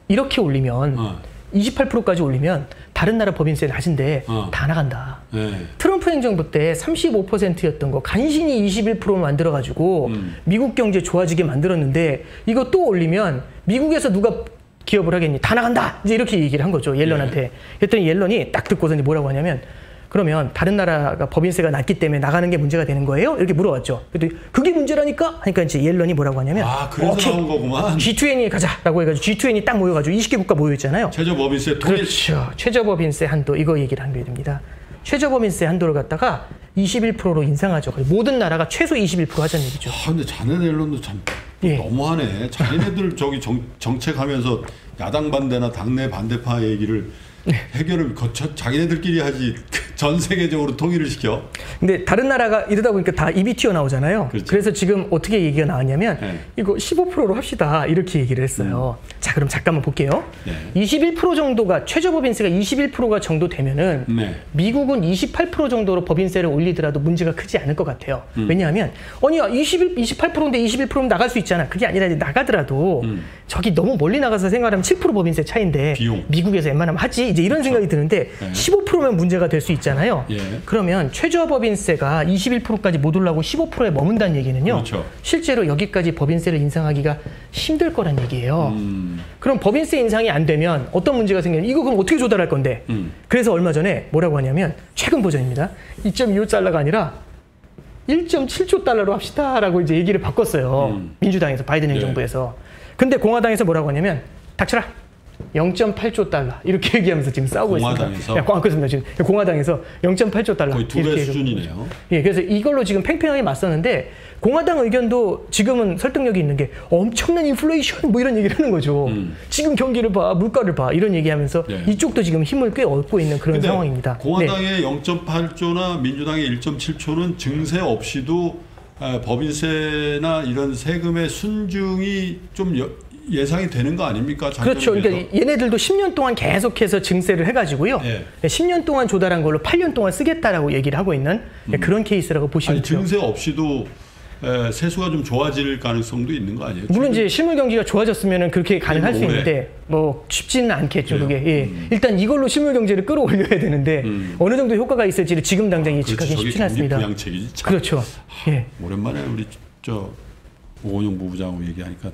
이렇게 올리면 어. 이십팔 퍼센트까지 올리면 다른 나라 법인세 낮은데 어. 다 나간다. 네. 트럼프 행정부 때 삼십오 퍼센트였던 거 간신히 이십일 퍼센트 만들어가지고 음. 미국 경제 좋아지게 만들었는데 이거 또 올리면 미국에서 누가 기업을 하겠니? 다 나간다! 이제 이렇게 얘기를 한 거죠. 옐런한테. 그랬더니 옐런이 딱 듣고서 이제 뭐라고 하냐면, 그러면 다른 나라가 법인세가 낮기 때문에 나가는 게 문제가 되는 거예요? 이렇게 물어왔죠. 그랬더니 그게 문제라니까? 하니까 이제 옐런이 뭐라고 하냐면, 아, 그래서 오케이, 나온 거구만. 지투엔이 가자라고 해가지고 지투엔이 딱 모여가지고 이십 개 국가 모여있잖아요. 최저법인세 통일. 그렇죠. 최저법인세 한도, 이거 얘기를 한 게 됩니다. 최저법인세 한도를 갖다가 이십일 퍼센트로 인상하죠. 모든 나라가 최소 이십일 퍼센트 하자는 얘기죠. 아, 근데 자네 앨런도 참 예. 너무하네. 자네들 저기 정, 정책하면서 야당 반대나 당내 반대파 얘기를 해결을 거쳐 자기네들끼리 하지 전 세계적으로 통일을 시켜. 근데 다른 나라가 이러다 보니까 다 입이 튀어나오잖아요. 그렇죠. 그래서 지금 어떻게 얘기가 나왔냐면 네. 이거 십오 퍼센트로 합시다 이렇게 얘기를 했어요. 음. 자 그럼 잠깐만 볼게요. 네. 이십일 퍼센트 정도가 최저법인세가 이십일 퍼센트가 정도 되면은 네. 미국은 이십팔 퍼센트 정도로 법인세를 올리더라도 문제가 크지 않을 것 같아요. 음. 왜냐하면 아니야 이십일, 이십팔 퍼센트인데 이십일 퍼센트면 나갈 수 있잖아. 그게 아니라 이제 나가더라도 음. 저기 너무 멀리 나가서 생각하면 칠 퍼센트 법인세 차인데 비용. 미국에서 웬만하면 하지 이제 이런 그렇죠. 생각이 드는데 네. 십오 퍼센트면 문제가 될 수 있죠. 잖아요. 예. 그러면 최저법인세가 이십일 퍼센트까지 못 올라오고 십오 퍼센트에 머문다는 얘기는요. 그렇죠. 실제로 여기까지 법인세를 인상하기가 힘들 거란 얘기예요. 음. 그럼 법인세 인상이 안 되면 어떤 문제가 생기냐면 이거 그럼 어떻게 조달할 건데. 음. 그래서 얼마 전에 뭐라고 하냐면 최근 버전입니다. 이 점 이오 달러가 아니라 일 점 칠 조 달러로 합시다라고 이제 얘기를 바꿨어요. 음. 민주당에서 바이든 행정부에서. 예. 근데 공화당에서 뭐라고 하냐면 닥쳐라. 영 점 팔 조 달러 이렇게 얘기하면서 지금 싸우고 공화당에서? 있습니다. 공화당에서? 지금 공화당에서 영 점 팔 조 달러 거의 두 배 수준이네요. 예, 그래서 이걸로 지금 팽팽하게 맞섰는데 공화당 의견도 지금은 설득력이 있는 게 엄청난 인플레이션 뭐 이런 얘기를 하는 거죠. 음. 지금 경기를 봐, 물가를 봐 이런 얘기하면서 네. 이쪽도 지금 힘을 꽤 얻고 있는 그런 상황입니다. 공화당의 네. 영 점 팔 조나 민주당의 일 점 칠 조는 증세 없이도 법인세나 이런 세금의 순증이 좀 여, 예상이 되는 거 아닙니까? 그렇죠. 그러니까 얘네들도 십 년 동안 계속해서 증세를 해가지고요. 예. 십 년 동안 조달한 걸로 팔 년 동안 쓰겠다라고 얘기를 하고 있는 음. 그런 케이스라고 보시면 돼요. 증세 없이도 에, 세수가 좀 좋아질 가능성도 있는 거 아니에요? 물론 이제 실물 경기가 좋아졌으면 그렇게 가능할 수 있는데 뭐 쉽지는 않겠죠. 그래요? 그게 예. 음. 일단 이걸로 실물 경제를 끌어올려야 되는데 음. 어느 정도 효과가 있을지를 지금 당장 아, 예측하기 쉽지 않습니다. 부양책이지. 참. 그렇죠. 하, 예. 오랜만에 우리 저 오건영 부부장하고 얘기하니까.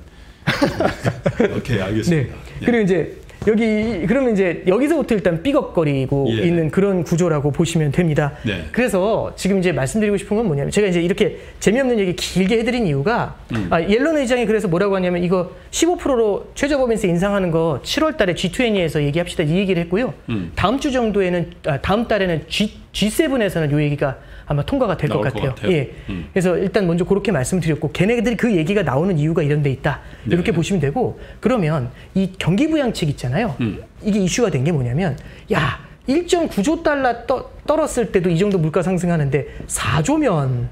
오케이 알겠습니다. 네. 예. 그리고 이제 여기 그러면 이제 여기서부터 일단 삐걱거리고 예. 있는 그런 구조라고 보시면 됩니다. 네. 그래서 지금 이제 말씀드리고 싶은 건 뭐냐면 제가 이제 이렇게 재미없는 얘기 길게 해드린 이유가 음. 아, 옐런 의장이 그래서 뭐라고 하냐면 이거 십오 퍼센트로 최저법인세 인상하는 거 칠월 달에 지 이십에서 얘기합시다 이 얘기를 했고요. 음. 다음 주 정도에는 아, 다음 달에는 G, 지 세븐에서는 이 얘기가 아마 통과가 될 것 같아요. 같아요. 예. 음. 그래서 일단 먼저 그렇게 말씀드렸고 걔네들이 그 얘기가 나오는 이유가 이런 데 있다. 네. 이렇게 보시면 되고 그러면 이 경기부양책 있잖아요. 음. 이게 이슈가 된 게 뭐냐면 야 일 점 구 조 달러 떠, 떨었을 때도 이 정도 물가 상승하는데 사 조면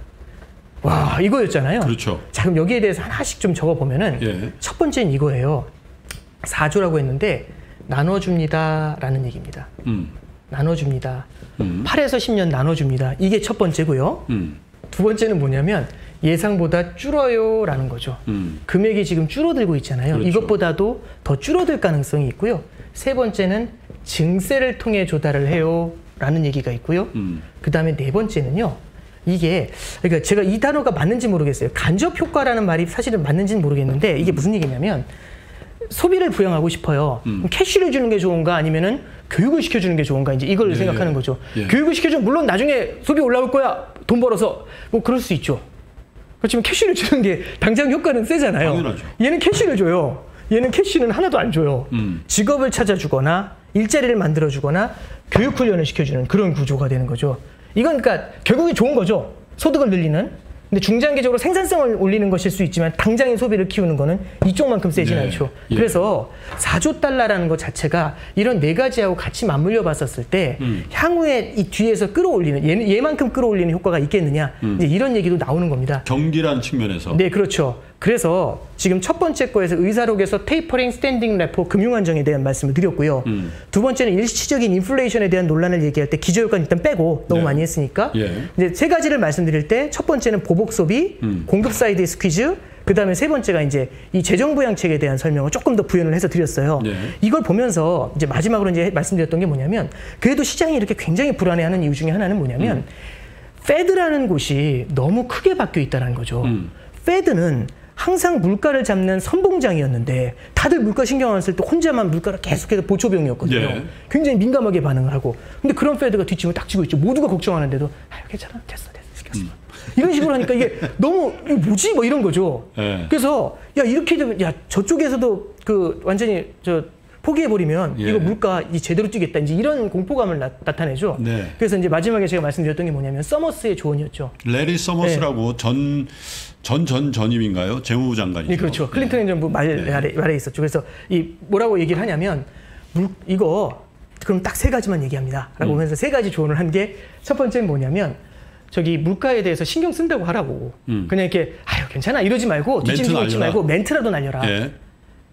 와 이거였잖아요. 그렇죠. 자 그럼 여기에 대해서 하나씩 좀 적어보면은 예. 첫 번째는 이거예요. 사 조라고 했는데 나눠줍니다 라는 얘기입니다. 음. 나눠줍니다. 음. 팔에서 십 년 나눠줍니다. 이게 첫 번째고요. 음. 두 번째는 뭐냐면 예상보다 줄어요 라는 거죠. 음. 금액이 지금 줄어들고 있잖아요. 그렇죠. 이것보다도 더 줄어들 가능성이 있고요. 세 번째는 증세를 통해 조달을 해요 라는 얘기가 있고요. 음. 그 다음에 네 번째는요. 이게 그러니까 제가 이 단어가 맞는지 모르겠어요. 간접 효과라는 말이 사실은 맞는지는 모르겠는데 이게 무슨 얘기냐면 소비를 부양하고 싶어요. 음. 캐시를 주는 게 좋은가 아니면은 교육을 시켜주는 게 좋은가 이제 이걸 예, 생각하는 거죠. 예. 교육을 시켜주면 물론 나중에 소비 올라올 거야 돈 벌어서 뭐 그럴 수 있죠. 그렇지만 캐시를 주는 게 당장 효과는 세잖아요. 당연하죠. 얘는 캐시를 줘요. 얘는 캐시는 하나도 안 줘요. 음. 직업을 찾아주거나 일자리를 만들어주거나 교육 훈련을 시켜주는 그런 구조가 되는 거죠. 이건 그러니까 결국에 좋은 거죠. 소득을 늘리는. 근데 중장기적으로 생산성을 올리는 것일 수 있지만 당장의 소비를 키우는 거는 이쪽만큼 세진 네. 않죠. 예. 그래서 사 조 달러라는 것 자체가 이런 네 가지하고 같이 맞물려 봤었을 때 음. 향후에 이 뒤에서 끌어올리는 얘, 얘만큼 끌어올리는 효과가 있겠느냐 음. 이제 이런 얘기도 나오는 겁니다. 경기란 측면에서. 네, 그렇죠. 그래서 지금 첫 번째 거에서 의사록에서 테이퍼링, 스탠딩 레포, 금융안정에 대한 말씀을 드렸고요. 음. 두 번째는 일시적인 인플레이션에 대한 논란을 얘기할 때 기저효과는 일단 빼고 너무 네. 많이 했으니까 예. 이제 세 가지를 말씀드릴 때 첫 번째는 보복 소비, 음. 공급 사이드의 스퀴즈, 그 다음에 세 번째가 이제 이 재정부양책에 대한 설명을 조금 더 부연을 해서 드렸어요. 네. 이걸 보면서 이제 마지막으로 이제 말씀드렸던 게 뭐냐면 그래도 시장이 이렇게 굉장히 불안해하는 이유 중에 하나는 뭐냐면 음. 페드라는 곳이 너무 크게 바뀌어 있다는 거죠. 음. 페드는 항상 물가를 잡는 선봉장이었는데 다들 물가 신경 안 쓸 때 혼자만 물가를 계속해서 보초병이었거든요. 예. 굉장히 민감하게 반응을 하고. 근데 그런 페드가 뒷짐을 딱 지고 있죠. 모두가 걱정하는데도 아 괜찮아 됐어 됐어 시켰어. 음. 이런 식으로 하니까 이게 너무 이거 뭐지 뭐 이런 거죠. 예. 그래서 야 이렇게 되면 야 저쪽에서도 그 완전히 저 포기해버리면 예. 이거 물가 이제 제대로 뛰겠다 이제 이런 공포감을 나, 나타내죠. 네. 그래서 이제 마지막에 제가 말씀드렸던 게 뭐냐면 서머스의 조언이었죠. 레리 서머스라고 네. 전, 전, 전 전임인가요? 재무부 장관이죠. 네, 그렇죠. 클린턴 네. 행정부 말, 네. 아래, 말에 있었죠. 그래서 이 뭐라고 얘기를 하냐면 물, 이거 그럼 딱 세 가지만 얘기합니다. 라고 음. 하면서 세 가지 조언을 한 게 첫 번째는 뭐냐면 저기 물가에 대해서 신경 쓴다고 하라고. 음. 그냥 이렇게 아유 괜찮아 이러지 말고 뒤집어 놓지 말고 멘트라도 날려라. 예.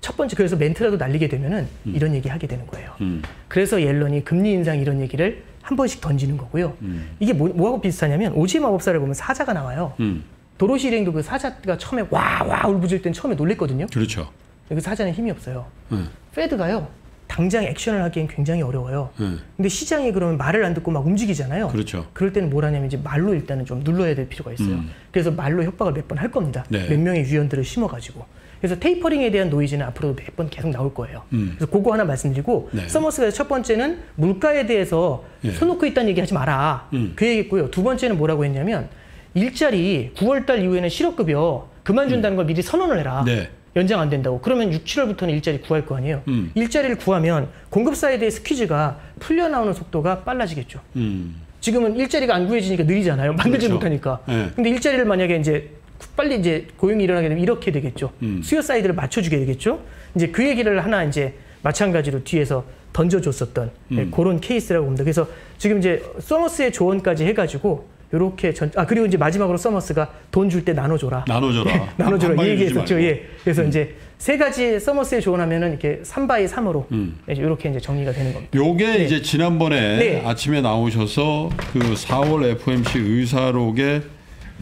첫 번째 그래서 멘트라도 날리게 되면은 음. 이런 얘기 하게 되는 거예요. 음. 그래서 옐런이 금리 인상 이런 얘기를 한 번씩 던지는 거고요. 음. 이게 뭐, 뭐하고 비슷하냐면 오지의 마법사를 보면 사자가 나와요. 음. 도로시 일행도 그 사자가 처음에 와와 울부짖을 땐 처음에 놀랬거든요. 그렇죠. 그 사자는 힘이 없어요. 음. 페드가요. 당장 액션을 하기엔 굉장히 어려워요. 음. 근데 시장이 그러면 말을 안 듣고 막 움직이잖아요. 그렇죠. 그럴 때는 뭘 하냐면 이제 말로 일단은 좀 눌러야 될 필요가 있어요. 음. 그래서 말로 협박을 몇 번 할 겁니다. 네. 몇 명의 위원들을 심어가지고. 그래서 테이퍼링에 대한 노이즈는 앞으로도 몇 번 계속 나올 거예요. 음. 그래서 그거 하나 말씀드리고 네. 서머스가 첫 번째는 물가에 대해서 예. 손 놓고 있다는 얘기 하지 마라. 음. 그 얘기했고요. 두 번째는 뭐라고 했냐면 일자리 구월 달 이후에는 실업급여 그만 준다는 음. 걸 미리 선언을 해라. 네. 연장 안 된다고. 그러면 육, 칠월부터는 일자리 구할 거 아니에요. 음. 일자리를 구하면 공급 사이드의 스퀴즈가 풀려나오는 속도가 빨라지겠죠. 음. 지금은 일자리가 안 구해지니까 느리잖아요. 만들지 그렇죠. 못하니까. 네. 근데 일자리를 만약에 이제 빨리 이제 고용이 일어나게 되면 이렇게 되겠죠. 음. 수요 사이드를 맞춰주게 되겠죠. 이제 그 얘기를 하나 이제 마찬가지로 뒤에서 던져줬었던 음. 네, 그런 케이스라고 봅니다. 그래서 지금 이제 서머스의 조언까지 해가지고 요렇게 전, 아, 그리고 이제 마지막으로 서머스가 돈 줄 때 나눠줘라. 나눠줘라. 네, 나눠줘라. 이 얘기했었죠. 예. 그래서 음. 이제 세 가지 서머스에 조언하면은 이렇게 삼 바이 삼으로 음. 이제 요렇게 이제 정리가 되는 겁니다. 요게 네. 이제 지난번에 네. 아침에 나오셔서 그 사월 에프오엠씨 의사록에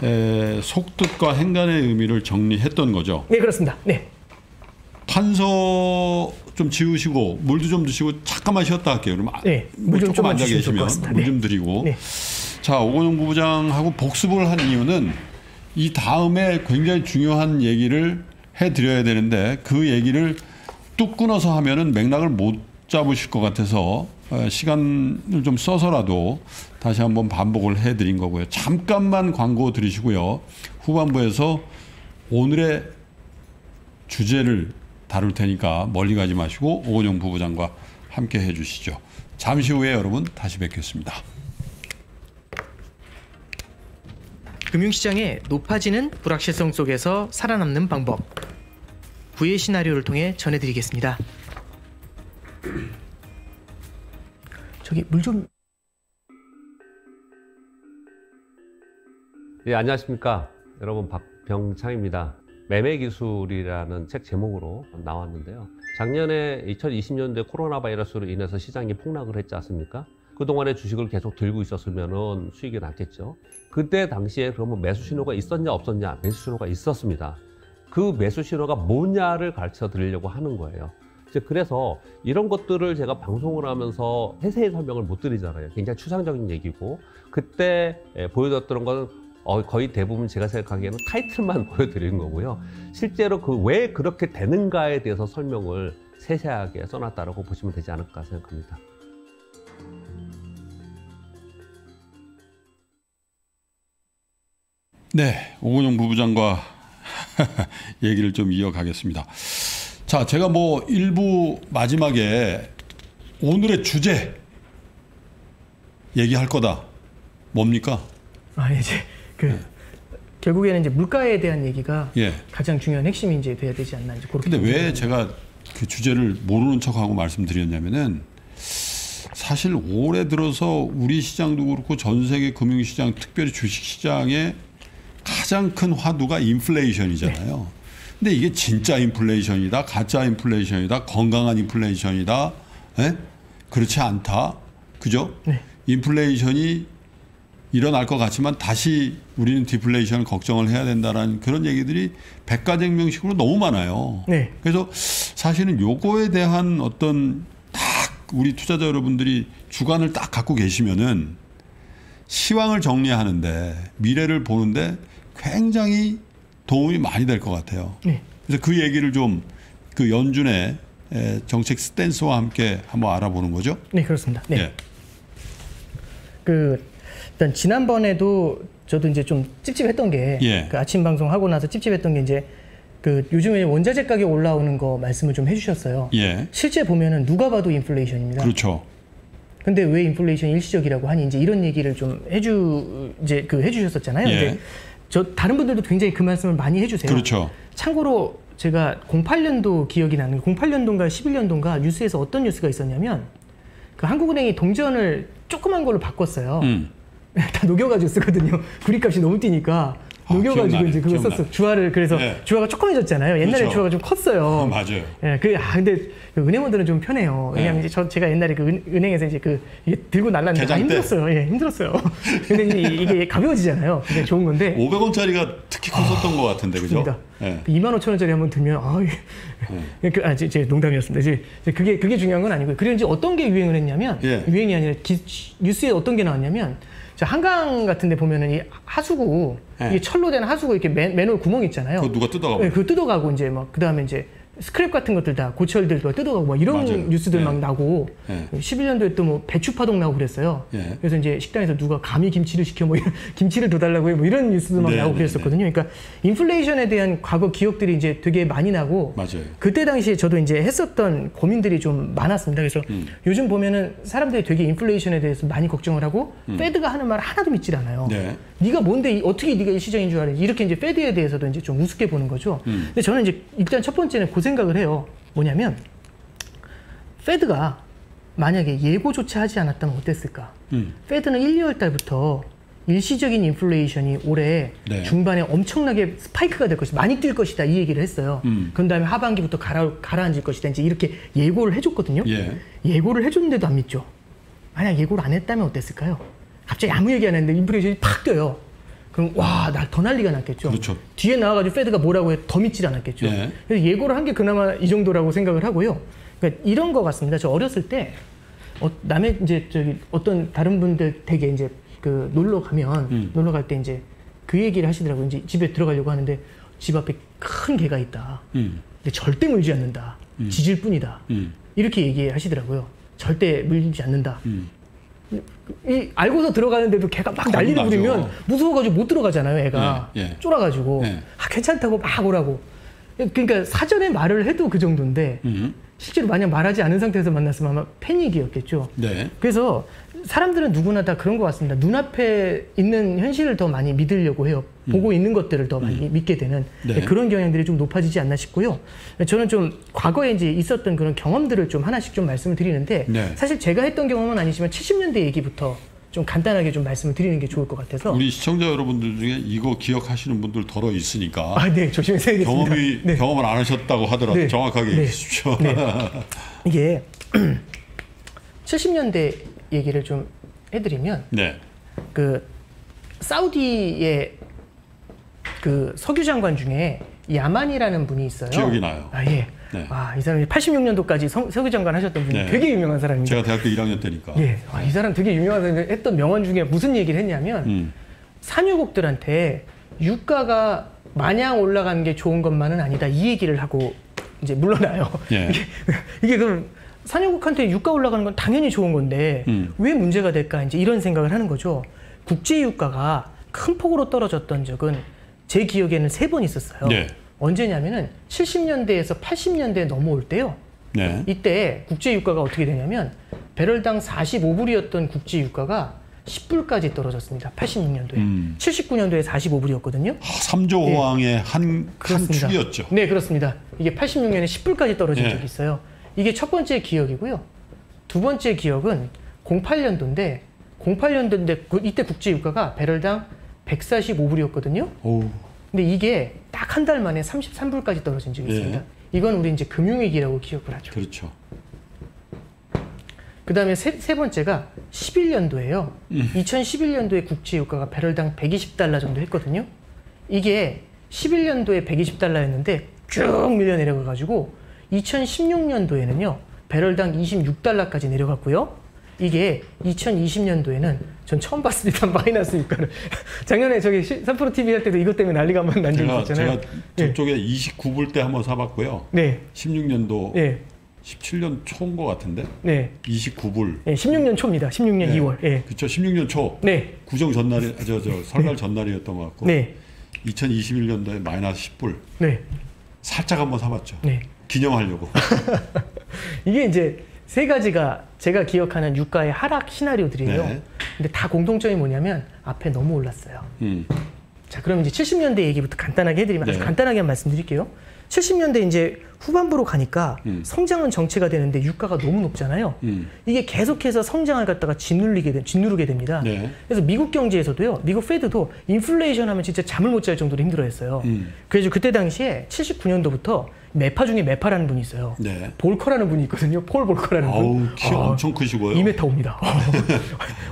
에, 속뜻과 행간의 의미를 정리했던 거죠. 네, 그렇습니다. 네. 탄소 좀 지우시고, 물도 좀 드시고, 잠깐만 쉬었다 할게요. 그럼 네, 물 좀 조금 앉아 계시면 물 좀 드리고. 네. 자, 오건영 부부장하고 복습을 한 이유는 이 다음에 굉장히 중요한 얘기를 해드려야 되는데 그 얘기를 뚝 끊어서 하면은 맥락을 못 잡으실 것 같아서 시간을 좀 써서라도 다시 한번 반복을 해드린 거고요. 잠깐만 광고 들으시고요. 후반부에서 오늘의 주제를 다룰 테니까 멀리 가지 마시고 오건영 부부장과 함께 해주시죠. 잠시 후에 여러분 다시 뵙겠습니다. 금융시장의 높아지는 불확실성 속에서 살아남는 방법. 부의 시나리오를 통해 전해드리겠습니다. 저기 물 좀... 예, 안녕하십니까. 여러분 박병창입니다. 매매기술이라는 책 제목으로 나왔는데요. 작년에 이천이십 년대 코로나 바이러스로 인해서 시장이 폭락을 했지 않습니까? 그동안의 주식을 계속 들고 있었으면 수익이 났겠죠. 그때 당시에 그러면 매수 신호가 있었냐 없었냐, 매수 신호가 있었습니다. 그 매수 신호가 뭐냐를 가르쳐 드리려고 하는 거예요. 이제 그래서 이런 것들을 제가 방송을 하면서 세세히 설명을 못 드리잖아요. 굉장히 추상적인 얘기고 그때 보여줬던 건 거의 대부분 제가 생각하기에는 타이틀만 보여드리는 거고요. 실제로 그 왜 그렇게 되는가에 대해서 설명을 세세하게 써놨다고 보시면 되지 않을까 생각합니다. 네, 오건영 부부장과 얘기를 좀 이어가겠습니다. 자, 제가 뭐 일부 마지막에 오늘의 주제 얘기할 거다. 뭡니까? 아, 이제 그 네. 결국에는 이제 물가에 대한 얘기가 예. 가장 중요한 핵심이 이제 돼야 되지 않나 이제 그렇게. 근데 왜 제가 그 주제를 모르는 척하고 말씀드렸냐면은 사실 올해 들어서 우리 시장도 그렇고 전 세계 금융 시장, 특별히 주식 시장에 가장 큰 화두가 인플레이션이잖아요. 네. 근데 이게 진짜 인플레이션이다, 가짜 인플레이션이다, 건강한 인플레이션이다, 에? 그렇지 않다, 그죠? 네. 인플레이션이 일어날 것 같지만 다시 우리는 디플레이션 걱정을 해야 된다라는 그런 얘기들이 백가쟁명식으로 너무 많아요. 네. 그래서 사실은 요거에 대한 어떤 딱 우리 투자자 여러분들이 주관을 딱 갖고 계시면은 시황을 정리하는데 미래를 보는데 굉장히 도움이 많이 될 것 같아요. 네. 그래서 그 얘기를 좀 그 연준의 정책 스탠스와 함께 한번 알아보는 거죠. 네, 그렇습니다. 네. 예. 그 일단 지난번에도 저도 이제 좀 찝찝했던 게 예. 그 아침 방송 하고 나서 찝찝했던 게 이제 그 요즘에 원자재 가격 올라오는 거 말씀을 좀 해주셨어요. 예. 실제 보면은 누가 봐도 인플레이션입니다. 그렇죠. 근데 왜 인플레이션이 일시적이라고 하니 이제 이런 얘기를 좀 해주 이제 그 해주셨었잖아요. 예. 근데 저 다른 분들도 굉장히 그 말씀을 많이 해주세요. 그렇죠. 참고로 제가 공팔 년도 기억이 나는 게 공팔 년도인가 십일 년도인가 뉴스에서 어떤 뉴스가 있었냐면 그 한국은행이 동전을 조그만 걸로 바꿨어요. 음. 다 녹여가지고 쓰거든요. 구리값이 너무 뛰니까. 아, 녹여가지고 기억나네, 이제 그걸 썼어. 주화를 그래서 네. 주화가 조그매졌잖아요. 옛날에 그렇죠. 주화가 좀 컸어요. 어, 맞아요. 예, 그 아, 근데 은행원들은 좀 편해요. 왜냐하면 네. 이제 저 제가 옛날에 그 은, 은행에서 이제 그 이게 들고 날랐는데 아, 힘들었어요. 예, 힘들었어요. 근데 이제 이게 가벼워지잖아요. 근데 좋은 건데. 오백 원짜리가 특히 컸었던 아, 것 같은데 그죠? 네. 이만 오천 원짜리 한번 들면 아, 네. 그, 아 제, 제 농담이었습니다. 이제 그게 그게 중요한 건 아니고요. 그리고 이제 어떤 게 유행을 했냐면 예. 유행이 아니라 기, 뉴스에 어떤 게 나왔냐면. 한강 같은 데 보면은 이 하수구, 네. 이게 철로 된 하수구 이렇게 맨, 맨홀 구멍 있잖아요. 그거 누가 뜯어가고. 네, 그거 뜯어가고 이제 막, 그 다음에 이제 스크랩 같은 것들 다 고철들 뜯어가고 막 이런 맞아요. 뉴스들 네. 막 나고, 네. 십일 년도에 또 뭐 배추파동 나고 그랬어요. 네. 그래서 이제 식당에서 누가 감히 김치를 시켜 뭐 이런, 김치를 더 달라고 해 뭐 이런 뉴스도 막 네, 나오고 네, 그랬었거든요. 네. 그러니까 인플레이션에 대한 과거 기억들이 이제 되게 많이 나고, 맞아요. 그때 당시에 저도 이제 했었던 고민들이 좀 많았습니다. 그래서 음. 요즘 보면은 사람들이 되게 인플레이션에 대해서 많이 걱정을 하고, 음. 페드가 하는 말 하나도 믿질 않아요. 네. 네가 뭔데 어떻게 네가 일시적인 줄 알지? 이렇게 이제 페드에 대해서도 이제 좀 우습게 보는 거죠. 음. 근데 저는 이제 일단 첫 번째는 그 생각을 해요. 뭐냐면 페드가 만약에 예고조차 하지 않았다면 어땠을까? 음. 페드는 일, 이월 달부터 일시적인 인플레이션이 올해 네. 중반에 엄청나게 스파이크가 될 것이다. 많이 뛸 것이다. 이 얘기를 했어요. 음. 그런 다음에 하반기부터 가라, 가라앉을 것이다. 이제 이렇게 예고를 해줬거든요. 예. 예고를 해줬는데도 안 믿죠. 만약 예고를 안 했다면 어땠을까요? 갑자기 아무 얘기 안 했는데 인플레이션이 팍 뛰어요. 그럼 와, 나 더 난리가 났겠죠. 그렇죠. 뒤에 나와가지고 페드가 뭐라고 해도 더 믿질 않았겠죠. 예. 그래서 예고를 한 게 그나마 이 정도라고 생각을 하고요. 그러니까 이런 거 같습니다. 저 어렸을 때 어, 남의 이제 저기 어떤 다른 분들 되게 이제 그 놀러 가면 음. 놀러 갈 때 이제 그 얘기를 하시더라고요. 이제 집에 들어가려고 하는데 집 앞에 큰 개가 있다. 음. 근데 절대 물지 않는다. 음. 짖을 뿐이다. 음. 이렇게 얘기하시더라고요. 절대 물지 않는다. 음. 이 알고서 들어가는데도 걔가 막 난리를 부리면 무서워가지고 못 들어가잖아요. 애가 예, 예. 쫄아가지고 예. 아, 괜찮다고 막 오라고. 그러니까 사전에 말을 해도 그 정도인데 음. 실제로 만약 말하지 않은 상태에서 만났으면 아마 패닉이었겠죠. 네. 그래서 사람들은 누구나 다 그런 것 같습니다. 눈앞에 있는 현실을 더 많이 믿으려고 해요. 음. 보고 있는 것들을 더 많이 음. 믿게 되는 네. 그런 경향들이 좀 높아지지 않나 싶고요. 저는 좀 과거에 이제 있었던 그런 경험들을 좀 하나씩 좀 말씀을 드리는데 네. 사실 제가 했던 경험은 아니지만 칠십 년대 얘기부터 좀 간단하게 좀 말씀을 드리는 게 좋을 것 같아서 우리 시청자 여러분들 중에 이거 기억하시는 분들 더러 있으니까 아, 네, 조심해서 해야겠습니다. 경험이, 네. 경험을 안 하셨다고 하더라도 네. 정확하게 네. 얘기하십시오. 네. 이게 칠십 년대 얘기를 좀 해드리면 네. 그 사우디의 그 석유 장관 중에 야만이라는 분이 있어요. 기억이 나요. 아, 예. 네. 아, 이 사람이 팔십육 년도까지 석유 장관 하셨던 분이 네. 되게 유명한 사람입니다. 제가 대학교 일 학년 때니까. 예. 아, 이 사람 되게 유명한 사람이 했던 명언 중에 무슨 얘기를 했냐면 음. 산유국들한테 유가가 마냥 올라가는 게 좋은 것만은 아니다. 이 얘기를 하고 이제 물러나요. 예. 이게, 이게 그럼 산유국한테 유가 올라가는 건 당연히 좋은 건데 음. 왜 문제가 될까 이제 이런 생각을 하는 거죠. 국제 유가가 큰 폭으로 떨어졌던 적은 제 기억에는 세 번 있었어요. 네. 언제냐면은 칠십 년대에서 팔십 년대에 넘어올 때요. 네. 이때 국제 유가가 어떻게 되냐면 배럴당 사십오 불이었던 국제 유가가 십 불까지 떨어졌습니다. 팔십육 년도에. 음. 칠십구 년도에 사십오 불이었거든요. 삼조 네. 호황의 한, 한 축이었죠. 네, 그렇습니다. 이게 팔십육 년에 십 불까지 떨어진 네. 적이 있어요. 이게 첫 번째 기억이고요. 두 번째 기억은 공팔 년도인데 공팔 년도인데 이때 국제 유가가 배럴당 백사십오 불이었거든요. 오. 근데 이게 딱 한 달 만에 삼십삼 불까지 떨어진 적이 있습니다. 예. 이건 우리 이제 금융위기라고 기억을 하죠. 그렇죠. 그 다음에 세, 세 번째가 십일 년도예요. 음. 이천십일 년도에 국제유가가 배럴당 백이십 달러 정도 했거든요. 이게 십일 년도에 백이십 달러였는데 쭉 밀려 내려가가지고 이천십육 년도에는요. 배럴당 이십육 달러까지 내려갔고요. 이게 이천이십 년도에는 전 처음 봤습니다. 마이너스 유가를. 작년에 저기 삼 프로티비 할 때도 이것 때문에 난리가 막 난 적이 있었잖아요. 제가 저쪽에 네. 이십구 불 때 한번 사봤고요. 네. 십육 년도. 네. 십칠 년 초인 것 같은데? 네. 이십구 불. 네, 십육 년 초입니다. 십육 년 네. 이월. 네. 그렇죠. 십육 년 초. 네. 구정 전날에, 저, 저, 설날 네. 전날이었던 것 같고. 네. 이천이십일 년도에 마이너스 십 불. 네. 살짝 한번 사봤죠. 네. 기념하려고. 이게 이제 세 가지가 제가 기억하는 유가의 하락 시나리오들이에요. 네. 근데 다 공통점이 뭐냐면 앞에 너무 올랐어요. 음. 자, 그럼 이제 칠십 년대 얘기부터 간단하게 해드리면 네. 아주 간단하게 말씀드릴게요. 칠십 년대 이제 후반부로 가니까 음. 성장은 정체가 되는데 유가가 너무 높잖아요. 음. 이게 계속해서 성장을 갖다가 짓누르게, 짓누르게 됩니다. 네. 그래서 미국 경제에서도요. 미국 페드도 인플레이션 하면 진짜 잠을 못 잘 정도로 힘들어했어요. 음. 그래서 그때 당시에 칠십구 년도부터 매파 중에 매파라는 분이 있어요. 네. 볼커라는 분이 있거든요. 폴 볼커라는 아우, 분. 키 아, 엄청 크시고요. 이 미터입니다.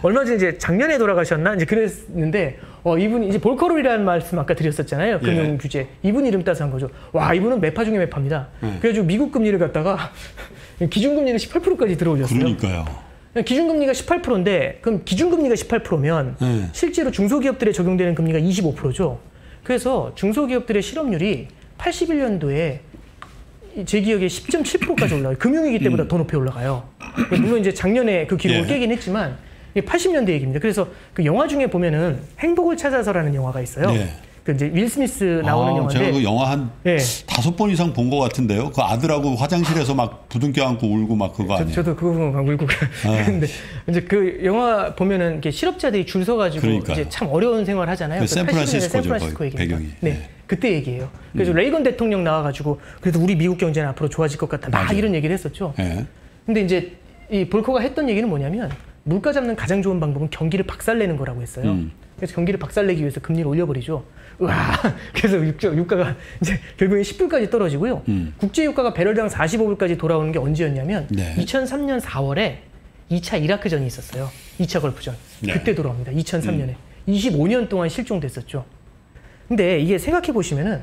얼마 전에 이제 작년에 돌아가셨나 이제 그랬는데 어, 이분이 이제 볼커롤이라는 말씀 아까 드렸었잖아요. 금융 예. 규제. 이분 이름 따서 한 거죠. 와 이분은 매파 중에 매파입니다. 네. 그래가지고 미국 금리를 갖다가 기준금리는 십팔 퍼센트까지 들어오셨어요. 그러니까요. 기준금리가 십팔 퍼센트인데 그럼 기준금리가 십팔 퍼센트면 네. 실제로 중소기업들에 적용되는 금리가 이십오 퍼센트죠. 그래서 중소기업들의 실업률이 팔십일 년도에 제 기억에 십 점 칠 퍼센트까지 올라가요. 금융위기 때보다 음. 더 높이 올라가요. 물론 이제 작년에 그 기록을 예. 깨긴 했지만 이게 팔십 년대 얘기입니다. 그래서 그 영화 중에 보면은 행복을 찾아서라는 영화가 있어요. 예. 그 이제 윌 스미스 나오는 아, 영화인데 제가 그 영화 한 예. 다섯 번 이상 본 것 같은데요. 그 아들하고 화장실에서 막 부둥켜 안고 울고 막 그거 아니에요? 저, 저도 그거 보면 막 울고 그런데 이제 그 영화 보면은 이게 실업자들이 줄 서가지고 그러니까요. 이제 참 어려운 생활 하잖아요. 그 샌프란시스코 샌프란시스코 얘기 배경이. 네. 네. 그때 얘기예요. 그래서 음. 레이건 대통령 나와가지고 그래도 우리 미국 경제는 앞으로 좋아질 것 같다. 맞아요. 막 이런 얘기를 했었죠. 네. 근데 이제 이 볼커가 했던 얘기는 뭐냐면 물가 잡는 가장 좋은 방법은 경기를 박살내는 거라고 했어요. 음. 그래서 경기를 박살내기 위해서 금리를 올려버리죠. 우와. 그래서 유가가 이제 결국에 십 불까지 떨어지고요. 음. 국제 유가가 배럴당 사십오 불까지 돌아오는 게 언제였냐면 네. 이천삼 년 사월에 이 차 이라크전이 있었어요. 이 차 걸프전. 네. 그때 돌아옵니다. 이천삼 년에. 음. 이십오 년 동안 실종됐었죠. 근데 이게 생각해 보시면은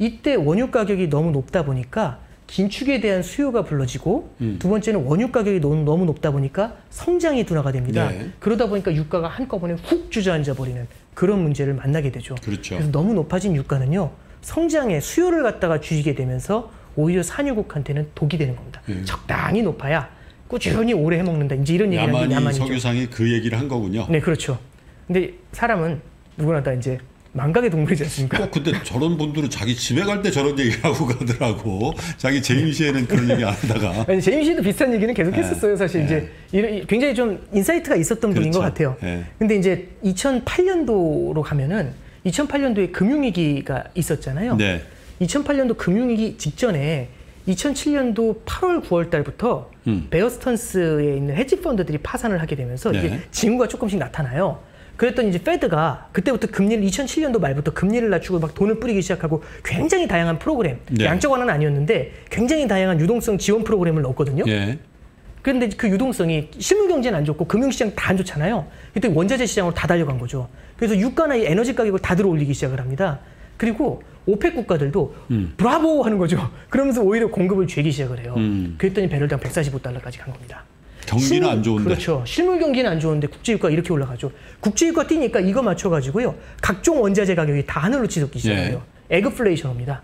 이때 원유 가격이 너무 높다 보니까 긴축에 대한 수요가 불러지고 음. 두 번째는 원유 가격이 너무, 너무 높다 보니까 성장이 둔화가 됩니다. 네. 그러다 보니까 유가가 한꺼번에 훅 주저앉아 버리는 그런 문제를 만나게 되죠. 그렇죠. 그래서 너무 높아진 유가는요. 성장의 수요를 갖다가 줄이게 되면서 오히려 산유국한테는 독이 되는 겁니다. 음. 적당히 높아야 꾸준히 오래 해먹는다. 이제 이런 얘기를 하는 게 야만이죠. 석유상이 그 얘기를 한 거군요. 네, 그렇죠. 근데 사람은 누구나 다 이제 망각의 동물이지 않습니까? 어, 근데 저런 분들은 자기 집에 갈 때 저런 얘기를 하고 가더라고. 자기 재임시에는 그런 얘기 안 하다가. 아니, 재임시에도 비슷한 얘기는 계속 네. 했었어요. 사실 네. 이제 굉장히 좀 인사이트가 있었던 그렇죠. 분인 것 같아요. 네. 근데 이제 이천팔 년도로 가면은 이천팔 년도에 금융위기가 있었잖아요. 네. 이천팔 년도 금융위기 직전에 이천칠 년도 팔월, 구월 달부터 음. 베어스턴스에 있는 헤지펀드들이 파산을 하게 되면서 네. 이게 징후가 조금씩 나타나요. 그랬더니 이제 페드가 그때부터 금리를 이천칠 년도 말부터 금리를 낮추고 막 돈을 뿌리기 시작하고 굉장히 다양한 프로그램 네. 양적 완화는 아니었는데 굉장히 다양한 유동성 지원 프로그램을 넣었거든요. 네. 그런데 그 유동성이 실물 경제는 안 좋고 금융시장 다 안 좋잖아요. 그때 원자재 시장으로 다 달려간 거죠. 그래서 유가나 이 에너지 가격을 다 들어올리기 시작을 합니다. 그리고 오펙 국가들도 음. 브라보 하는 거죠. 그러면서 오히려 공급을 죄기 시작을 해요. 음. 그랬더니 배럴당 백사십오 달러까지 간 겁니다. 경기는 안 좋은데. 그렇죠. 실물 경기는 안 좋은데 국제유가가 이렇게 올라가죠. 국제유가 뛰니까 이거 맞춰가지고요. 각종 원자재 가격이 다 하늘로 치솟기 시작해요. 네. 에그플레이션입니다.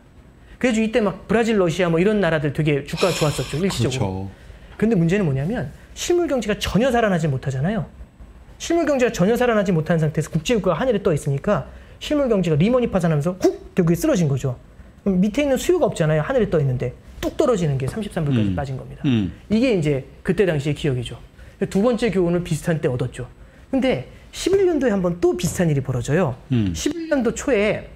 그래서 이때 막 브라질, 러시아 뭐 이런 나라들 되게 주가가 좋았었죠. 일시적으로. 그런데 그렇죠. 문제는 뭐냐면 실물 경제가 전혀 살아나지 못하잖아요. 실물 경제가 전혀 살아나지 못한 상태에서 국제유가가 하늘에 떠 있으니까 실물 경제가 리먼이 파산하면서 훅 되게 쓰러진 거죠. 그럼 밑에 있는 수요가 없잖아요. 하늘에 떠 있는데. 뚝 떨어지는 게 삼십삼 불까지 음. 빠진 겁니다. 음. 이게 이제 그때 당시의 기억이죠. 두 번째 교훈을 비슷한 때 얻었죠. 근데 십일 년도에 한번 또 비슷한 일이 벌어져요. 음. 십일 년도 초에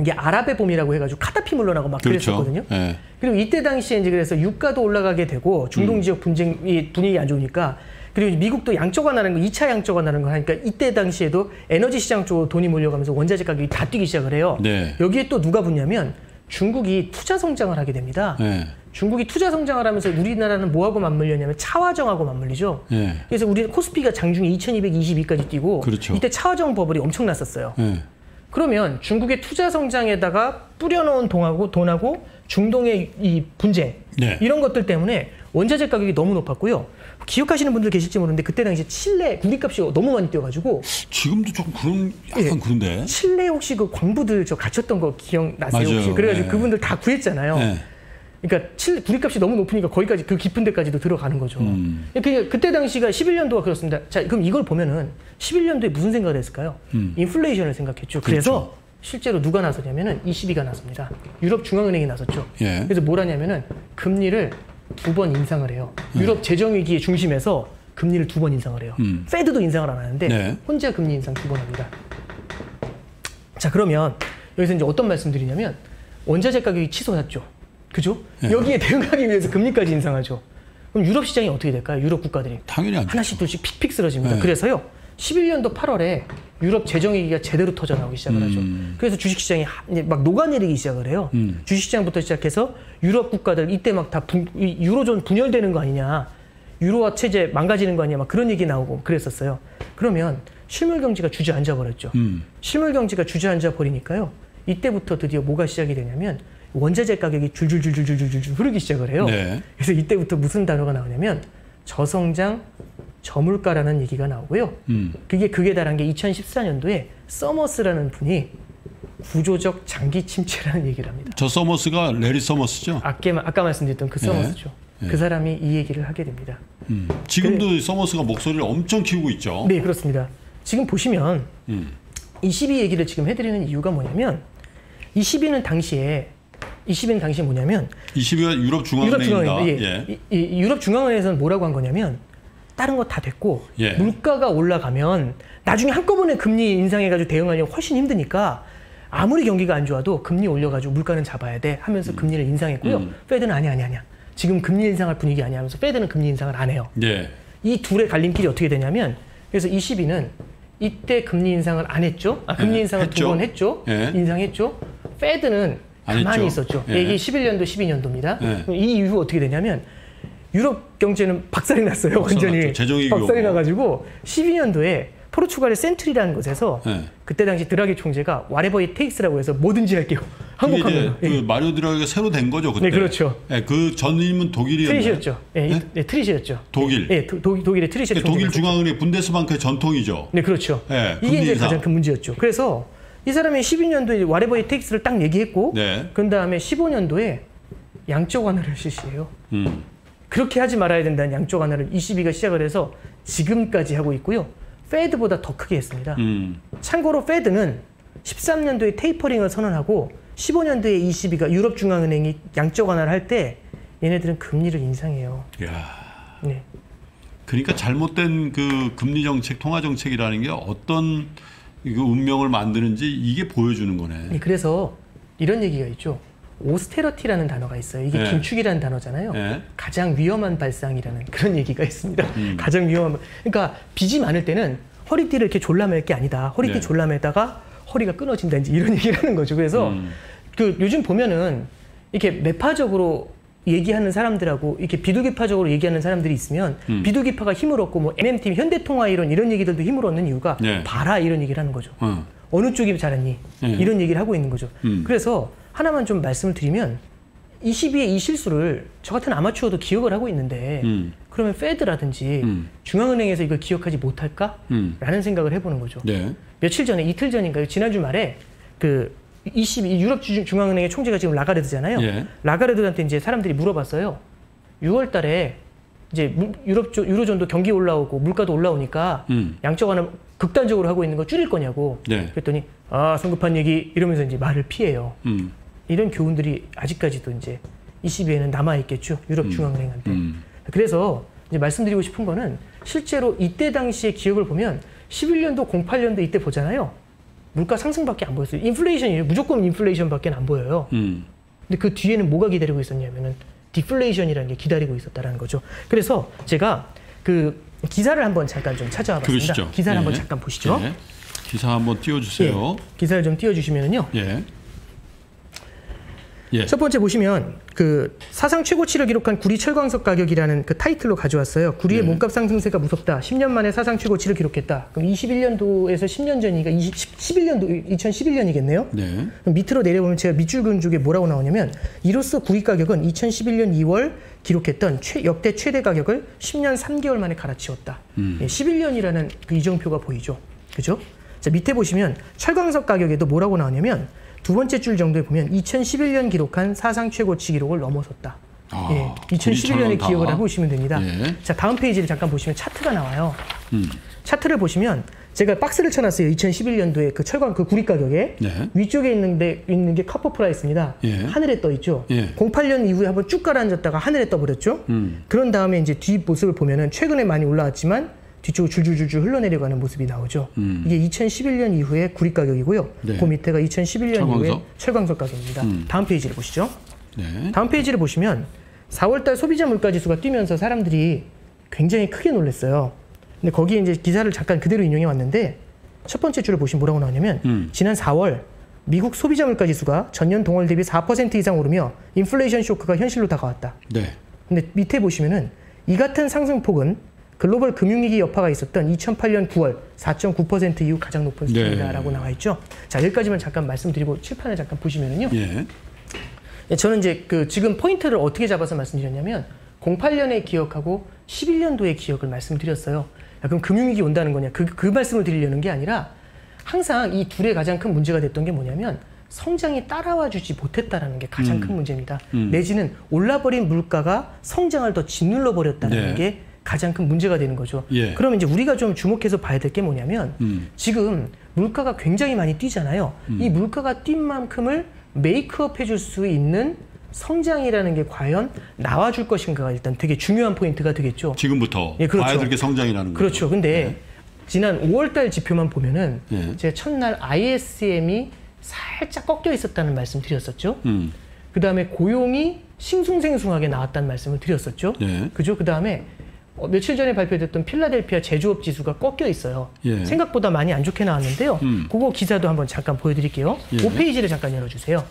이게 아랍의 봄이라고 해가지고 카다피 물러나고 막 그렇죠. 그랬었거든요. 네. 그리고 이때 당시에 이제 그래서 유가도 올라가게 되고 중동 지역 분쟁이 분위기 안 좋으니까 그리고 미국도 양적 완화라는 거, 이 차 양적 완화라는 거 하니까 이때 당시에도 에너지 시장 쪽으로 돈이 몰려가면서 원자재 가격이 다 뛰기 시작을 해요. 네. 여기에 또 누가 붙냐면 중국이 투자 성장을 하게 됩니다. 네. 중국이 투자 성장을 하면서 우리나라는 뭐하고 맞물렸냐면 차화정하고 맞물리죠. 네. 그래서 우리 코스피가 장중에 이천이백이십이까지 뛰고 그렇죠. 이때 차화정 버블이 엄청났었어요. 네. 그러면 중국의 투자 성장에다가 뿌려놓은 돈하고, 돈하고 중동의 이 분쟁 네. 이런 것들 때문에 원자재 가격이 너무 높았고요. 기억하시는 분들 계실지 모르는데 그때 당시 칠레 구리값이 너무 많이 뛰어가지고 지금도 조금 그런 약간 예, 그런데 칠레 혹시 그 광부들 저 갇혔던 거 기억나세요? 맞아요. 혹시? 그래가지고 예, 그분들 다 구했잖아요. 예. 그러니까 칠 구리값이 너무 높으니까 거기까지 그 깊은 데까지도 들어가는 거죠. 음. 그러니까 그때 당시가 십일 년도가 그렇습니다. 자, 그럼 이걸 보면은 십일 년도에 무슨 생각을 했을까요? 음. 인플레이션을 생각했죠. 그래서 그렇죠. 실제로 누가 나서냐면은 이시비가 나섭니다. 유럽 중앙은행이 나섰죠. 예. 그래서 뭘 하냐면은 금리를 두 번 인상을 해요. 유럽 예, 재정위기의 중심에서 금리를 두 번 인상을 해요. 음. 페드도 인상을 안 하는데 네, 혼자 금리 인상 두 번 합니다. 자, 그러면 여기서 이제 어떤 말씀드리냐면 원자재 가격이 치솟았죠. 그죠? 예. 여기에 대응하기 위해서 금리까지 인상하죠. 그럼 유럽 시장이 어떻게 될까요? 유럽 국가들이 당연히 안 하나씩 둘씩 픽픽 쓰러집니다. 예. 그래서요, 십일 년도 팔월에 유럽 재정위기가 제대로 터져나오기 시작을 하죠. 음. 그래서 주식시장이 막 녹아내리기 시작을 해요. 음. 주식시장부터 시작해서 유럽 국가들 이때 막 다 유로존 분열되는 거 아니냐, 유로화 체제 망가지는 거 아니냐, 막 그런 얘기 나오고 그랬었어요. 그러면 실물경제가 주저앉아버렸죠. 음. 실물경제가 주저앉아버리니까요, 이때부터 드디어 뭐가 시작이 되냐면 원자재 가격이 줄줄줄줄줄줄 흐르기 시작을 해요. 네. 그래서 이때부터 무슨 단어가 나오냐면 저성장, 저물가라는 얘기가 나오고요. 음. 그게 그게 달한 게 이천십사 년도에 서머스라는 분이 구조적 장기 침체라는 얘기를 합니다. 저 서머스가 레리 서머스죠? 아까, 아까 말씀드렸던 그 서머스죠. 예. 예. 그 사람이 이 얘기를 하게 됩니다. 음. 지금도 그래, 서머스가 목소리를 엄청 키우고 있죠? 네, 그렇습니다. 지금 보시면 음, 이 시비 얘기를 지금 해드리는 이유가 뭐냐면 이 시비는 당시에 이십은 당시 뭐냐면 이십이가 유럽 중앙은행인가? 유럽, 예. 예. 이, 이, 유럽 중앙은행에서는 뭐라고 한 거냐면 다른 거 다 됐고 예, 물가가 올라가면 나중에 한꺼번에 금리 인상해가지고 대응하려면 훨씬 힘드니까 아무리 경기가 안 좋아도 금리 올려가지고 물가는 잡아야 돼 하면서 음, 금리를 인상했고요. 음. 페드는 아니야 아니야 아니야 지금 금리 인상할 분위기 아니야 하면서 페드는 금리 인상을 안 해요. 예. 이 둘의 갈림길이 어떻게 되냐면 그래서 이십이는 이때 금리 인상을 안 했죠. 아, 금리 예, 인상을 두 번 했죠. 예. 인상했죠. 페드는 가만히 있었죠. 예. 이게 십일 년도, 십이 년도입니다. 예. 이 이후 어떻게 되냐면 유럽 경제는 박살이 났어요. 완전히 박살이 나가지고 십이 년도에 포르투갈의 센트리라는 곳에서 예, 그때 당시 드라기 총재가 whatever it takes라고 해서 뭐든지 할게요. 한국하면 그 예, 마리오 드라기가 새로 된 거죠 그때. 네, 그렇죠. 예, 그 전임은 독일이었나요? 트리시였죠. 예, 예? 예, 트리시였죠. 독일. 예, 도, 도, 독일의 트리시. 예, 독일 중앙은행 분데스방크의 전통이죠. 네, 그렇죠. 예, 이게 이제 인상, 가장 큰 문제였죠. 그래서 이 사람이 십이 년도에 whatever it takes를 딱 얘기했고 네, 그런 다음에 십오 년도에 양적 완화를 실시해요. 음. 그렇게 하지 말아야 된다는 양적 완화를 이십이가 시작을 해서 지금까지 하고 있고요. 페드보다 더 크게 했습니다. 음. 참고로 페드는 십삼 년도에 테이퍼링을 선언하고 십오 년도에 이십이가 유럽중앙은행이 양적 완화를 할 때 얘네들은 금리를 인상해요. 이야. 네. 그러니까 잘못된 그 금리 정책, 통화 정책이라는 게 어떤 이거 운명을 만드는지 이게 보여주는 거네. 네, 그래서 이런 얘기가 있죠. 오스테러티라는 단어가 있어요. 이게 네, 긴축이라는 단어잖아요. 네. 가장 위험한 발상이라는 그런 얘기가 있습니다. 음. 가장 위험한. 그러니까 빚이 많을 때는 허리띠를 이렇게 졸라맬 게 아니다. 허리띠 네, 졸라매다가 허리가 끊어진다든지 이런 얘기를 하는 거죠. 그래서 음, 그 요즘 보면은 이렇게 매파적으로 얘기하는 사람들하고 이렇게 비둘기파적으로 얘기하는 사람들이 있으면 음, 비둘기파가 힘을 얻고 뭐 엠엠티, 현대통화 이런 이런 얘기들도 힘을 얻는 이유가 네, 봐라 이런 얘기를 하는 거죠. 어. 어느 쪽이 잘하니 네, 이런 얘기를 하고 있는 거죠. 음. 그래서 하나만 좀 말씀을 드리면 이십이의 이 실수를 저 같은 아마추어도 기억을 하고 있는데 음, 그러면 페드라든지 음, 중앙은행에서 이걸 기억하지 못할까? 음. 라는 생각을 해보는 거죠. 네. 며칠 전에, 이틀 전인가요? 지난 주말에 그 이십이 유럽 중앙은행의 총재가 지금 라가르드잖아요. 예. 라가르드한테 이제 사람들이 물어봤어요. 유월 달에 이제 유럽 유로존도 경기 올라오고 물가도 올라오니까 음, 양적 완화 극단적으로 하고 있는 거 줄일 거냐고. 예. 그랬더니 아 성급한 얘기 이러면서 이제 말을 피해요. 음. 이런 교훈들이 아직까지도 이제 이십이에는 남아 있겠죠. 유럽 중앙은행한테. 음. 음. 그래서 이제 말씀드리고 싶은 거는 실제로 이때 당시의 기억을 보면 십일 년도, 공팔 년도 이때 보잖아요. 물가 상승밖에 안 보였어요. 인플레이션이에요. 무조건 인플레이션밖에 안 보여요. 음. 근데 그 뒤에는 뭐가 기다리고 있었냐면은 디플레이션이라는 게 기다리고 있었다라는 거죠. 그래서 제가 그 기사를 한번 잠깐 좀 찾아와봤습니다. 그러시죠. 기사를 예, 한번 잠깐 보시죠. 예. 기사 한번 띄워주세요. 예. 기사를 좀 띄워주시면은요. 예. 예. 첫 번째 보시면 그 사상 최고치를 기록한 구리 철광석 가격이라는 그 타이틀로 가져왔어요. 구리의 예. 몸값 상승세가 무섭다. 십 년 만에 사상 최고치를 기록했다. 그럼 이십일 년도에서 십 년 전이니까 이십, 십일 년도, 이천십일 년이겠네요. 네. 그럼 밑으로 내려보면 제가 밑줄 그은 쪽에 뭐라고 나오냐면 이로써 구리 가격은 이천십일 년 이월 기록했던 최, 역대 최대 가격을 십 년 삼 개월 만에 갈아치웠다. 음. 예, 십일 년이라는 그 이정표가 보이죠. 그죠? 자, 밑에 보시면 철광석 가격에도 뭐라고 나오냐면 두 번째 줄 정도에 보면 이천십일 년 기록한 사상 최고치 기록을 넘어섰다. 아, 예, 이천십일 년의 기억을 하고 오시면 됩니다. 예. 자, 다음 페이지를 잠깐 보시면 차트가 나와요. 음. 차트를 보시면 제가 박스를 쳐놨어요. 이천십일 년도에 그 철광 그 구리 가격에 예. 위쪽에 있는데 있는 게 카포 프라이스입니다. 예. 하늘에 떠 있죠. 예. 공팔 년 이후에 한번 쭉 가라앉았다가 하늘에 떠버렸죠. 음. 그런 다음에 이제 뒷 모습을 보면은 최근에 많이 올라왔지만 뒤쪽으로 줄줄줄줄 흘러내려가는 모습이 나오죠. 음. 이게 이천십일 년 이후에 구리 가격이고요. 네. 그 밑에가 이천십일 년 철광석. 이후에 철광석 가격입니다. 음. 다음 페이지를 보시죠. 네. 다음 페이지를 보시면 사월달 소비자 물가지수가 뛰면서 사람들이 굉장히 크게 놀랐어요. 근데 거기에 이제 기사를 잠깐 그대로 인용해 왔는데 첫 번째 줄을 보시면 뭐라고 나오냐면 음. 지난 사월 미국 소비자 물가지수가 전년 동월 대비 사 퍼센트 이상 오르며 인플레이션 쇼크가 현실로 다가왔다. 네. 근데 밑에 보시면은 이 같은 상승폭은 글로벌 금융위기 여파가 있었던 이천팔 년 구월 사 점 구 퍼센트 이후 가장 높은 수준이다라고 네. 나와 있죠. 자, 여기까지만 잠깐 말씀드리고 칠판을 잠깐 보시면은요. 예. 예, 저는 이제 그 지금 포인트를 어떻게 잡아서 말씀드렸냐면 공팔 년의 기억하고 십일 년도의 기억을 말씀드렸어요. 야, 그럼 금융위기 온다는 거냐? 그, 그 말씀을 드리려는 게 아니라 항상 이 둘의 가장 큰 문제가 됐던 게 뭐냐면 성장이 따라와 주지 못했다는 게 가장 음. 큰 문제입니다. 음. 내지는 올라버린 물가가 성장을 더 짓눌러 버렸다는 네. 게 가장 큰 문제가 되는 거죠. 예. 그럼 이제 우리가 좀 주목해서 봐야 될 게 뭐냐면 음. 지금 물가가 굉장히 많이 뛰잖아요. 음. 이 물가가 뛴 만큼을 메이크업 해줄 수 있는 성장이라는 게 과연 나와줄 것인가가 일단 되게 중요한 포인트가 되겠죠. 지금부터 예, 그렇죠. 봐야 될 게 성장이라는 거죠. 그렇죠. 근데 네. 지난 오월달 지표만 보면은 예. 제가 첫날 아이에스엠이 살짝 꺾여 있었다는 말씀 드렸었죠. 음. 그 다음에 고용이 싱숭생숭하게 나왔다는 말씀을 드렸었죠. 예. 그죠? 그 다음에 어, 며칠 전에 발표됐던 필라델피아 제조업 지수가 꺾여 있어요. 예. 생각보다 많이 안 좋게 나왔는데요. 음. 그거 기사도 한번 잠깐 보여드릴게요. 예. 오 페이지를 잠깐 열어주세요.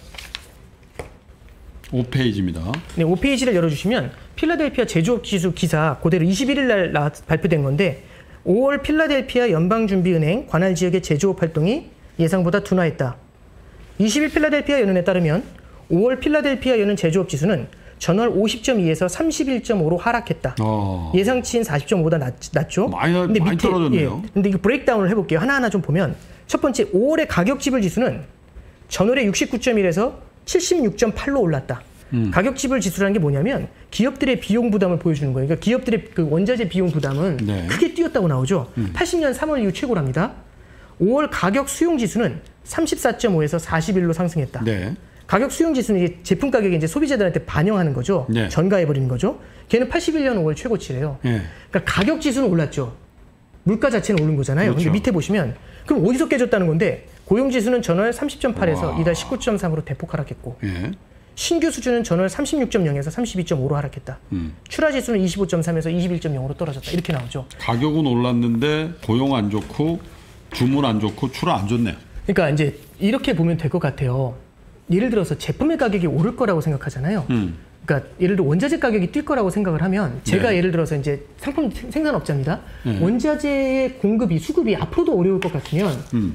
오 페이지입니다. 네, 오 페이지를 열어주시면 필라델피아 제조업 지수 기사 그대로 이십일 일 날 발표된 건데 오월 필라델피아 연방준비은행 관할 지역의 제조업 활동이 예상보다 둔화했다. 이십일 필라델피아 연은에 따르면 오월 필라델피아 연은 제조업 지수는 전월 오십 점 이에서 삼십일 점 오로 하락했다. 어. 예상치인 사십 점 오보다 낮, 낮죠. 많이, 근데 많이 밑에, 떨어졌네요. 예, 근데 이 브레이크다운을 해볼게요. 하나하나 좀 보면 첫 번째 오월의 가격 지불 지수는 전월의 육십구 점 일에서 칠십육 점 팔로 올랐다. 음. 가격 지불 지수라는 게 뭐냐면 기업들의 비용 부담을 보여주는 거예요. 그러니까 기업들의 그 원자재 비용 부담은 네. 크게 뛰었다고 나오죠. 음. 팔십 년 삼월 이후 최고랍니다. 오월 가격 수용 지수는 삼십사 점 오에서 사십일로 상승했다. 네. 가격 수용 지수는 이제 제품 가격이 이제 소비자들한테 반영하는 거죠. 네. 전가해버리는 거죠. 걔는 팔십일 년 오월 최고치래요. 네. 그러니까 가격 지수는 올랐죠. 물가 자체는 오른 거잖아요. 그렇죠. 근데 밑에 보시면 그럼 어디서 깨졌다는 건데 고용 지수는 전월 삼십 점 팔에서 이달 십구 점 삼으로 대폭 하락했고 네. 신규 수주는 전월 삼십육 점 영에서 삼십이 점 오로 하락했다. 음. 출하 지수는 이십오 점 삼에서 이십일 점 영으로 떨어졌다. 이렇게 나오죠. 가격은 올랐는데 고용 안 좋고 주문 안 좋고 출하 안 좋네요. 그러니까 이제 이렇게 보면 될 것 같아요. 예를 들어서 제품의 가격이 오를 거라고 생각하잖아요. 음. 그러니까 예를 들어 원자재 가격이 뛸 거라고 생각을 하면 제가 네. 예를 들어서 이제 상품 생산업자입니다. 네. 원자재의 공급이 수급이 앞으로도 어려울 것 같으면 음.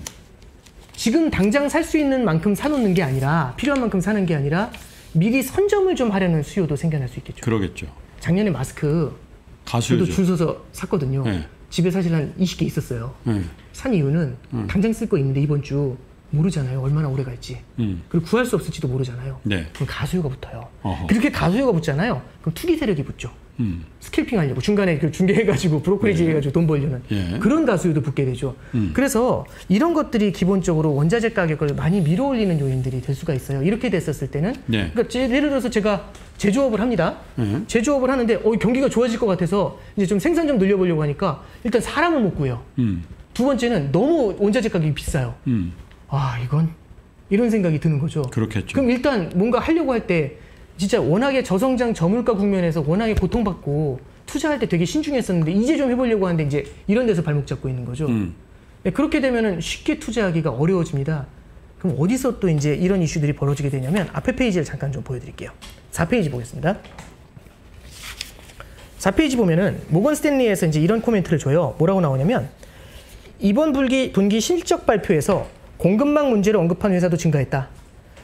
지금 당장 살 수 있는 만큼 사놓는 게 아니라 필요한 만큼 사는 게 아니라 미리 선점을 좀 하려는 수요도 생겨날 수 있겠죠. 그러겠죠. 작년에 마스크 저도 줄 서서 샀거든요. 네. 집에 사실 한 이십 개 있었어요. 네. 산 이유는 음. 당장 쓸 거 있는데 이번 주 모르잖아요. 얼마나 오래 갈지. 음. 그리고 구할 수 없을지도 모르잖아요. 네. 그럼 가수요가 붙어요. 어허. 그렇게 가수요가 붙잖아요. 그럼 투기 세력이 붙죠. 음. 스캘핑 하려고 중간에 중개해가지고 브로커리지 네. 해가지고 돈 벌려는 예. 그런 가수요도 붙게 되죠. 음. 그래서 이런 것들이 기본적으로 원자재 가격을 많이 밀어올리는 요인들이 될 수가 있어요. 이렇게 됐었을 때는 네. 그러니까 예를 들어서 제가 제조업을 합니다. 음. 제조업을 하는데 어, 경기가 좋아질 것 같아서 이제 좀 생산 좀 늘려보려고 하니까 일단 사람을 못 구해요. 음. 두 번째는 너무 원자재 가격이 비싸요. 음. 아, 이건 이런 생각이 드는 거죠. 그렇겠죠. 그럼 일단 뭔가 하려고 할 때 진짜 워낙에 저성장 저물가 국면에서 워낙에 고통받고 투자할 때 되게 신중했었는데 이제 좀 해보려고 하는데 이제 이런 데서 발목 잡고 있는 거죠. 음. 그렇게 되면은 쉽게 투자하기가 어려워집니다. 그럼 어디서 또 이제 이런 이슈들이 벌어지게 되냐면 앞에 페이지를 잠깐 좀 보여드릴게요. 사 페이지 보겠습니다. 사 페이지 보면은 모건 스탠리에서 이제 이런 코멘트를 줘요. 뭐라고 나오냐면 이번 분기, 분기 실적 발표에서 공급망 문제를 언급한 회사도 증가했다.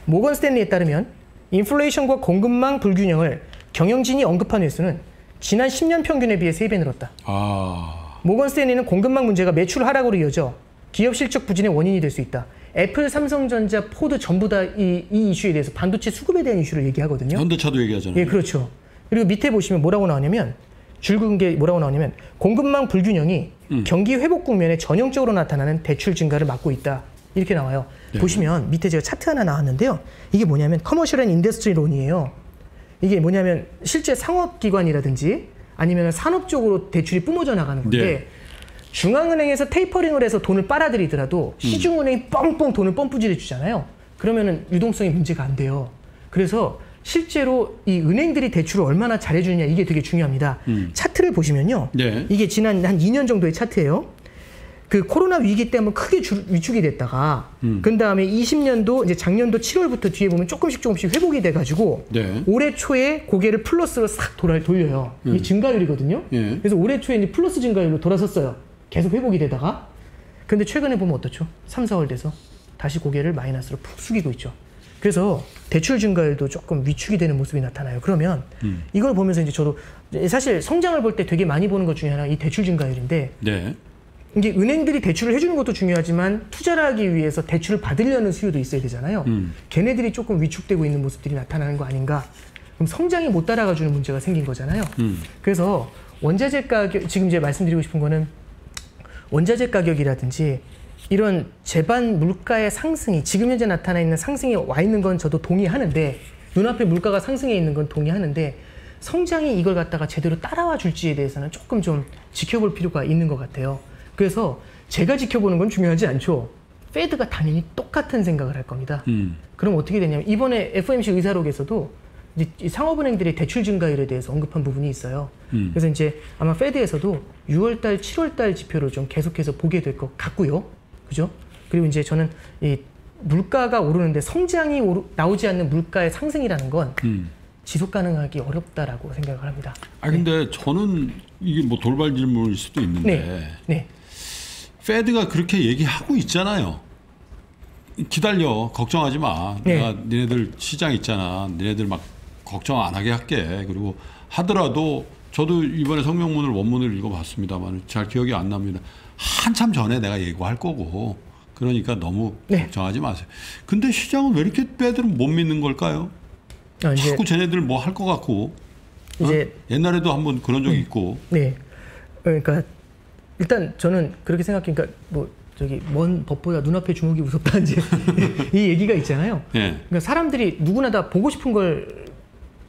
모건 스탠리에 따르면 인플레이션과 공급망 불균형을 경영진이 언급한 횟수는 지난 십 년 평균에 비해 세 배 늘었다. 아... 모건 스탠리는 공급망 문제가 매출 하락으로 이어져 기업 실적 부진의 원인이 될 수 있다. 애플, 삼성전자, 포드 전부 다 이 이 이슈에 대해서 반도체 수급에 대한 이슈를 얘기하거든요. 현대차도 얘기하잖아요. 예, 그렇죠. 그리고 밑에 보시면 뭐라고 나오냐면 줄근 게 뭐라고 나오냐면 공급망 불균형이 음. 경기 회복 국면에 전형적으로 나타나는 대출 증가를 막고 있다. 이렇게 나와요. 네. 보시면 밑에 제가 차트 하나 나왔는데요. 이게 뭐냐면 커머셜 앤 인더스트리 론이에요. 이게 뭐냐면 실제 상업기관이라든지 아니면 산업적으로 대출이 뿜어져 나가는 건데 네. 중앙은행에서 테이퍼링을 해서 돈을 빨아들이더라도 시중은행이 뻥뻥 돈을 펌프질해 주잖아요. 그러면은 유동성이 문제가 안 돼요. 그래서 실제로 이 은행들이 대출을 얼마나 잘해주느냐 이게 되게 중요합니다. 음. 차트를 보시면요. 네. 이게 지난 한 이 년 정도의 차트예요. 그 코로나 위기 때 한번 크게 주, 위축이 됐다가 음. 그 다음에 이십 년도 이제 작년도 칠월부터 뒤에 보면 조금씩 조금씩 회복이 돼가지고 네. 올해 초에 고개를 플러스로 싹 돌아, 돌려요. 음. 이게 증가율이거든요. 네. 그래서 올해 초에 이제 플러스 증가율로 돌아섰어요. 계속 회복이 되다가 근데 최근에 보면 어떻죠? 삼, 사월 돼서 다시 고개를 마이너스로 푹 숙이고 있죠. 그래서 대출 증가율도 조금 위축이 되는 모습이 나타나요. 그러면 음. 이걸 보면서 이제 저도 사실 성장을 볼 때 되게 많이 보는 것 중에 하나가 이 대출 증가율인데 네. 이제 은행들이 대출을 해주는 것도 중요하지만 투자를 하기 위해서 대출을 받으려는 수요도 있어야 되잖아요. 음. 걔네들이 조금 위축되고 있는 모습들이 나타나는 거 아닌가. 그럼 성장이 못 따라가 주는 문제가 생긴 거잖아요. 음. 그래서 원자재 가격, 지금 이제 말씀드리고 싶은 거는 원자재 가격이라든지 이런 제반 물가의 상승이 지금 현재 나타나 있는 상승이 와 있는 건 저도 동의하는데 눈앞에 물가가 상승해 있는 건 동의하는데 성장이 이걸 갖다가 제대로 따라와 줄지에 대해서는 조금 좀 지켜볼 필요가 있는 것 같아요. 그래서 제가 지켜보는 건 중요하지 않죠. 페드가 당연히 똑같은 생각을 할 겁니다. 음. 그럼 어떻게 되냐면 이번에 에프오엠씨 의사록에서도 이제 상업은행들이 대출 증가율에 대해서 언급한 부분이 있어요. 음. 그래서 이제 아마 페드에서도 유월달, 칠월달 지표를 좀 계속해서 보게 될 것 같고요. 그죠? 그리고 이제 저는 이 물가가 오르는데 성장이 오르, 나오지 않는 물가의 상승이라는 건 음. 지속 가능하기 어렵다라고 생각을 합니다. 아 근데 네. 저는 이게 뭐 돌발 질문일 수도 있는데 네. 네. 페드가 그렇게 얘기하고 있잖아요. 기다려, 걱정하지 마. 네. 내가 니네들 시장 있잖아. 니네들 막 걱정 안 하게 할게. 그리고 하더라도 저도 이번에 성명문을 원문을 읽어봤습니다만 잘 기억이 안 납니다. 한참 전에 내가 예고할 거고 그러니까 너무 네. 걱정하지 마세요. 근데 시장은 왜 이렇게 빼들은 못 믿는 걸까요? 아, 이제, 자꾸 쟤네들 뭐 할 것 같고 이제 어? 옛날에도 한번 그런 적이 음, 있고 네 그러니까 일단 저는 그렇게 생각하니까 뭐 저기 먼 법보다 눈앞에 주먹이 무섭다 이제 이 얘기가 있잖아요. 네. 그러니까 사람들이 누구나 다 보고 싶은 걸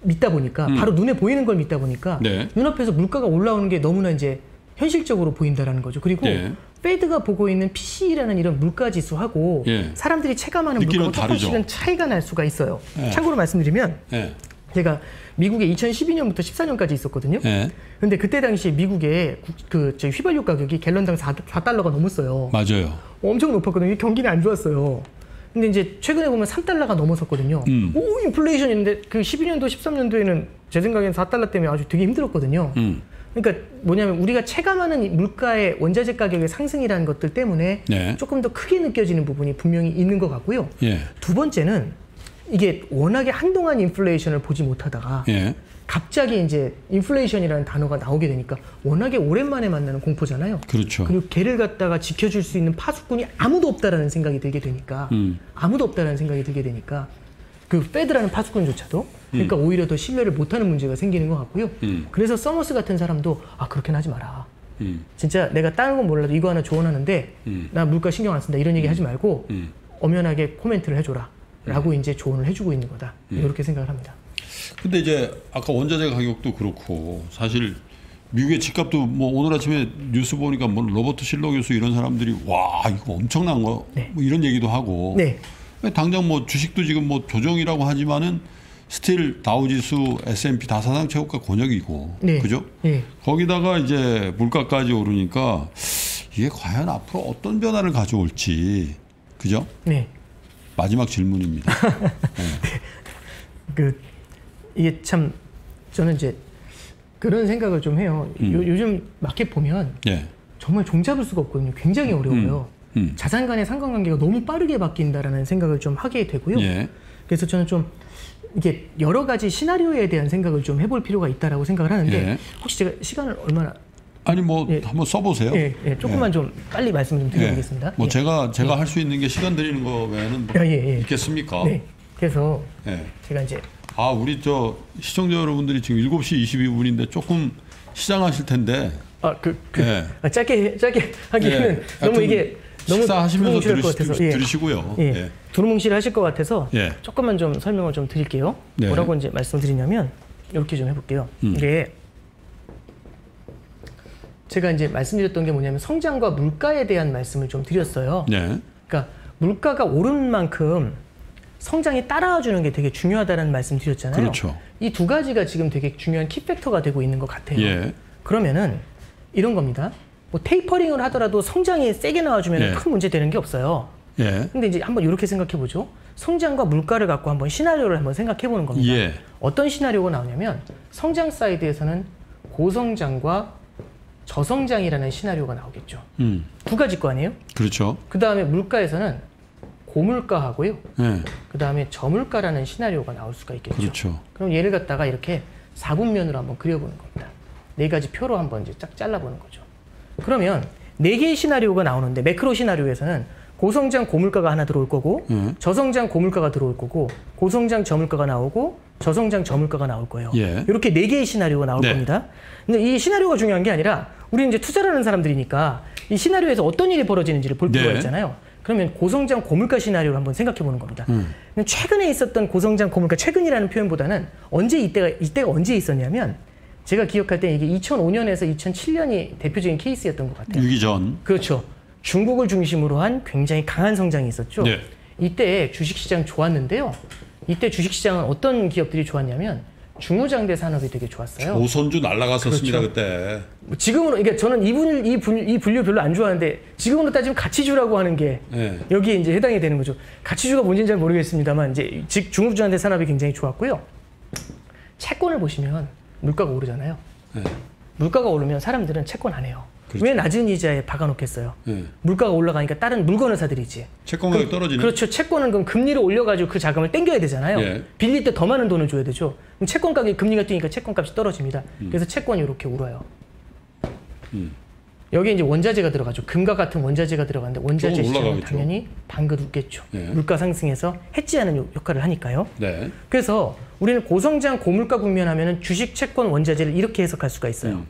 믿다 보니까 음. 바로 눈에 보이는 걸 믿다 보니까 네. 눈앞에서 물가가 올라오는 게 너무나 이제 현실적으로 보인다라는 거죠. 그리고 네. 페드가 보고 있는 피씨이라는 이런 물가지수하고 네. 사람들이 체감하는 물가가 조금씩은 차이가 날 수가 있어요. 네. 참고로 말씀드리면 네. 제가 미국에 이천십이 년부터 십사 년까지 있었거든요. 네. 근데 그때 당시 미국의 그 저희 휘발유 가격이 갤런당 사 달러가 넘었어요. 맞아요. 엄청 높았거든요. 경기는 안 좋았어요. 근데 이제 최근에 보면 삼 달러가 넘어섰거든요. 음. 오, 인플레이션 있는데 그 십이 년도, 십삼 년도에는 제 생각엔 사 달러 때문에 아주 되게 힘들었거든요. 음. 그러니까 뭐냐면 우리가 체감하는 물가의 원자재 가격의 상승이라는 것들 때문에 네. 조금 더 크게 느껴지는 부분이 분명히 있는 것 같고요. 예. 두 번째는 이게 워낙에 한동안 인플레이션을 보지 못하다가 예. 갑자기 이제 인플레이션이라는 단어가 나오게 되니까 워낙에 오랜만에 만나는 공포잖아요. 그렇죠. 그리고 걔를 갖다가 지켜줄 수 있는 파수꾼이 아무도 없다라는 생각이 들게 되니까 음. 아무도 없다라는 생각이 들게 되니까 그 페드라는 파수꾼조차도 그러니까 음. 오히려 더 신뢰를 못하는 문제가 생기는 것 같고요. 음. 그래서 서머스 같은 사람도 아 그렇게는 하지 마라. 음. 진짜 내가 다른 건 몰라도 이거 하나 조언하는데 음. 나 물가 신경 안 쓴다 이런 얘기 음. 하지 말고 음. 엄연하게 코멘트를 해줘라. 라고 이제 조언을 해주고 있는 거다. 음. 이렇게 생각을 합니다. 근데 이제 아까 원자재 가격도 그렇고 사실 미국의 집값도 뭐 오늘 아침에 뉴스 보니까 뭐 로버트 실러 교수 이런 사람들이 와 이거 엄청난 거 네. 뭐 이런 얘기도 하고 네. 당장 뭐 주식도 지금 뭐 조정이라고 하지만은 스틸 다우지수 에스 앤 피 다 사상 최고가 권역이고 네. 그죠? 네. 거기다가 이제 물가까지 오르니까 이게 과연 앞으로 어떤 변화를 가져올지 그죠? 네. 마지막 질문입니다. 네. 그 이게 참 저는 이제 그런 생각을 좀 해요. 음. 요, 요즘 마켓 보면 예. 정말 종잡을 수가 없거든요. 굉장히 어려워요. 음. 음. 자산 간의 상관관계가 너무 빠르게 바뀐다라는 생각을 좀 하게 되고요. 예. 그래서 저는 좀 이게 여러 가지 시나리오에 대한 생각을 좀 해볼 필요가 있다라고 생각을 하는데 예. 혹시 제가 시간을 얼마나 아니 뭐 예. 한번 써보세요. 예, 예. 조금만 예. 좀 빨리 말씀 좀 드려보겠습니다. 예. 뭐 예. 제가 제가 예. 할 수 있는 게 시간 드리는 거 외에는 뭐 예. 예. 있겠습니까? 네. 그래서 예. 제가 이제 아 우리 저 시청자 여러분들이 지금 일곱 시 이십이 분인데 조금 시장하실 텐데 아 그 그, 예. 아, 짧게 짧게 하기에는 예. 너무 이게 너무 식사하시면서 들으시, 예. 들으시고요. 예. 예. 두루뭉실 하실 것 같아서 예. 조금만 좀 설명을 좀 드릴게요. 예. 뭐라고 이제 말씀드리냐면 이렇게 좀 해볼게요. 음. 이게 제가 이제 말씀드렸던 게 뭐냐면 성장과 물가에 대한 말씀을 좀 드렸어요. 예. 그러니까 물가가 오른 만큼 성장이 따라와주는 게 되게 중요하다는 말씀 드렸잖아요. 그렇죠. 이 두 가지가 지금 되게 중요한 키팩터가 되고 있는 것 같아요. 예. 그러면은 이런 겁니다. 뭐 테이퍼링을 하더라도 성장이 세게 나와주면 예. 큰 문제 되는 게 없어요. 예. 근데 이제 한번 이렇게 생각해 보죠. 성장과 물가를 갖고 한번 시나리오를 한번 생각해 보는 겁니다. 예. 어떤 시나리오가 나오냐면 성장 사이드에서는 고성장과 저성장이라는 시나리오가 나오겠죠. 음. 두 가지 거 아니에요? 그렇죠. 그 다음에 물가에서는 고물가하고요. 네. 그다음에 저물가라는 시나리오가 나올 수가 있겠죠. 그렇죠. 그럼 얘를 갖다가 이렇게 사분면으로 한번 그려보는 겁니다. 네 가지 표로 한번 이제 쫙 잘라보는 거죠. 그러면 네 개의 시나리오가 나오는데 매크로 시나리오에서는 고성장 고물가가 하나 들어올 거고 네. 저성장 고물가가 들어올 거고 고성장 저물가가 나오고 저성장 저물가가 나올 거예요. 예. 이렇게 네 개의 시나리오가 나올 네. 겁니다. 근데 이 시나리오가 중요한 게 아니라 우리는 이제 투자를 하는 사람들이니까 이 시나리오에서 어떤 일이 벌어지는지를 볼 필요가 네. 있잖아요. 그러면 고성장 고물가 시나리오를 한번 생각해 보는 겁니다. 음. 최근에 있었던 고성장 고물가, 최근이라는 표현보다는 언제 이때가, 이때가 언제 있었냐면 제가 기억할 때 이게 이천오 년에서 이천칠 년이 대표적인 케이스였던 것 같아요. 유기 전. 그렇죠. 중국을 중심으로 한 굉장히 강한 성장이 있었죠. 네. 이때 주식시장 좋았는데요. 이때 주식시장은 어떤 기업들이 좋았냐면 중후장대 산업이 되게 좋았어요. 조선주 날라갔었습니다. 그렇죠. 그때. 지금으로 그러니까 저는 이분 이, 분, 이 분류 별로 안 좋아하는데 지금으로 따지면 가치주라고 하는 게 네. 여기에 이제 해당이 되는 거죠. 가치주가 뭔지는 잘 모르겠습니다만 이제 중후장대 산업이 굉장히 좋았고요. 채권을 보시면 물가가 오르잖아요. 네. 물가가 오르면 사람들은 채권 안 해요. 그렇죠. 왜 낮은 이자에 박아놓겠어요? 네. 물가가 올라가니까 다른 물건을 사들이지. 채권 가격이 떨어지네. 그렇죠. 채권은 그럼 금리를 올려가지고 그 자금을 땡겨야 되잖아요. 예. 빌릴 때 더 많은 돈을 줘야 되죠. 그럼 채권 가격이 금리가 뛰니까 채권값이 떨어집니다. 음. 그래서 채권이 이렇게 울어요. 음. 여기에 이제 원자재가 들어가죠. 금과 같은 원자재가 들어가는데 원자재 시장은 당연히 방긋웃겠죠. 예. 물가 상승해서 해지하는 역할을 하니까요. 네. 그래서 우리는 고성장 고물가 국면 하면은 주식, 채권, 원자재를 이렇게 해석할 수가 있어요. 음.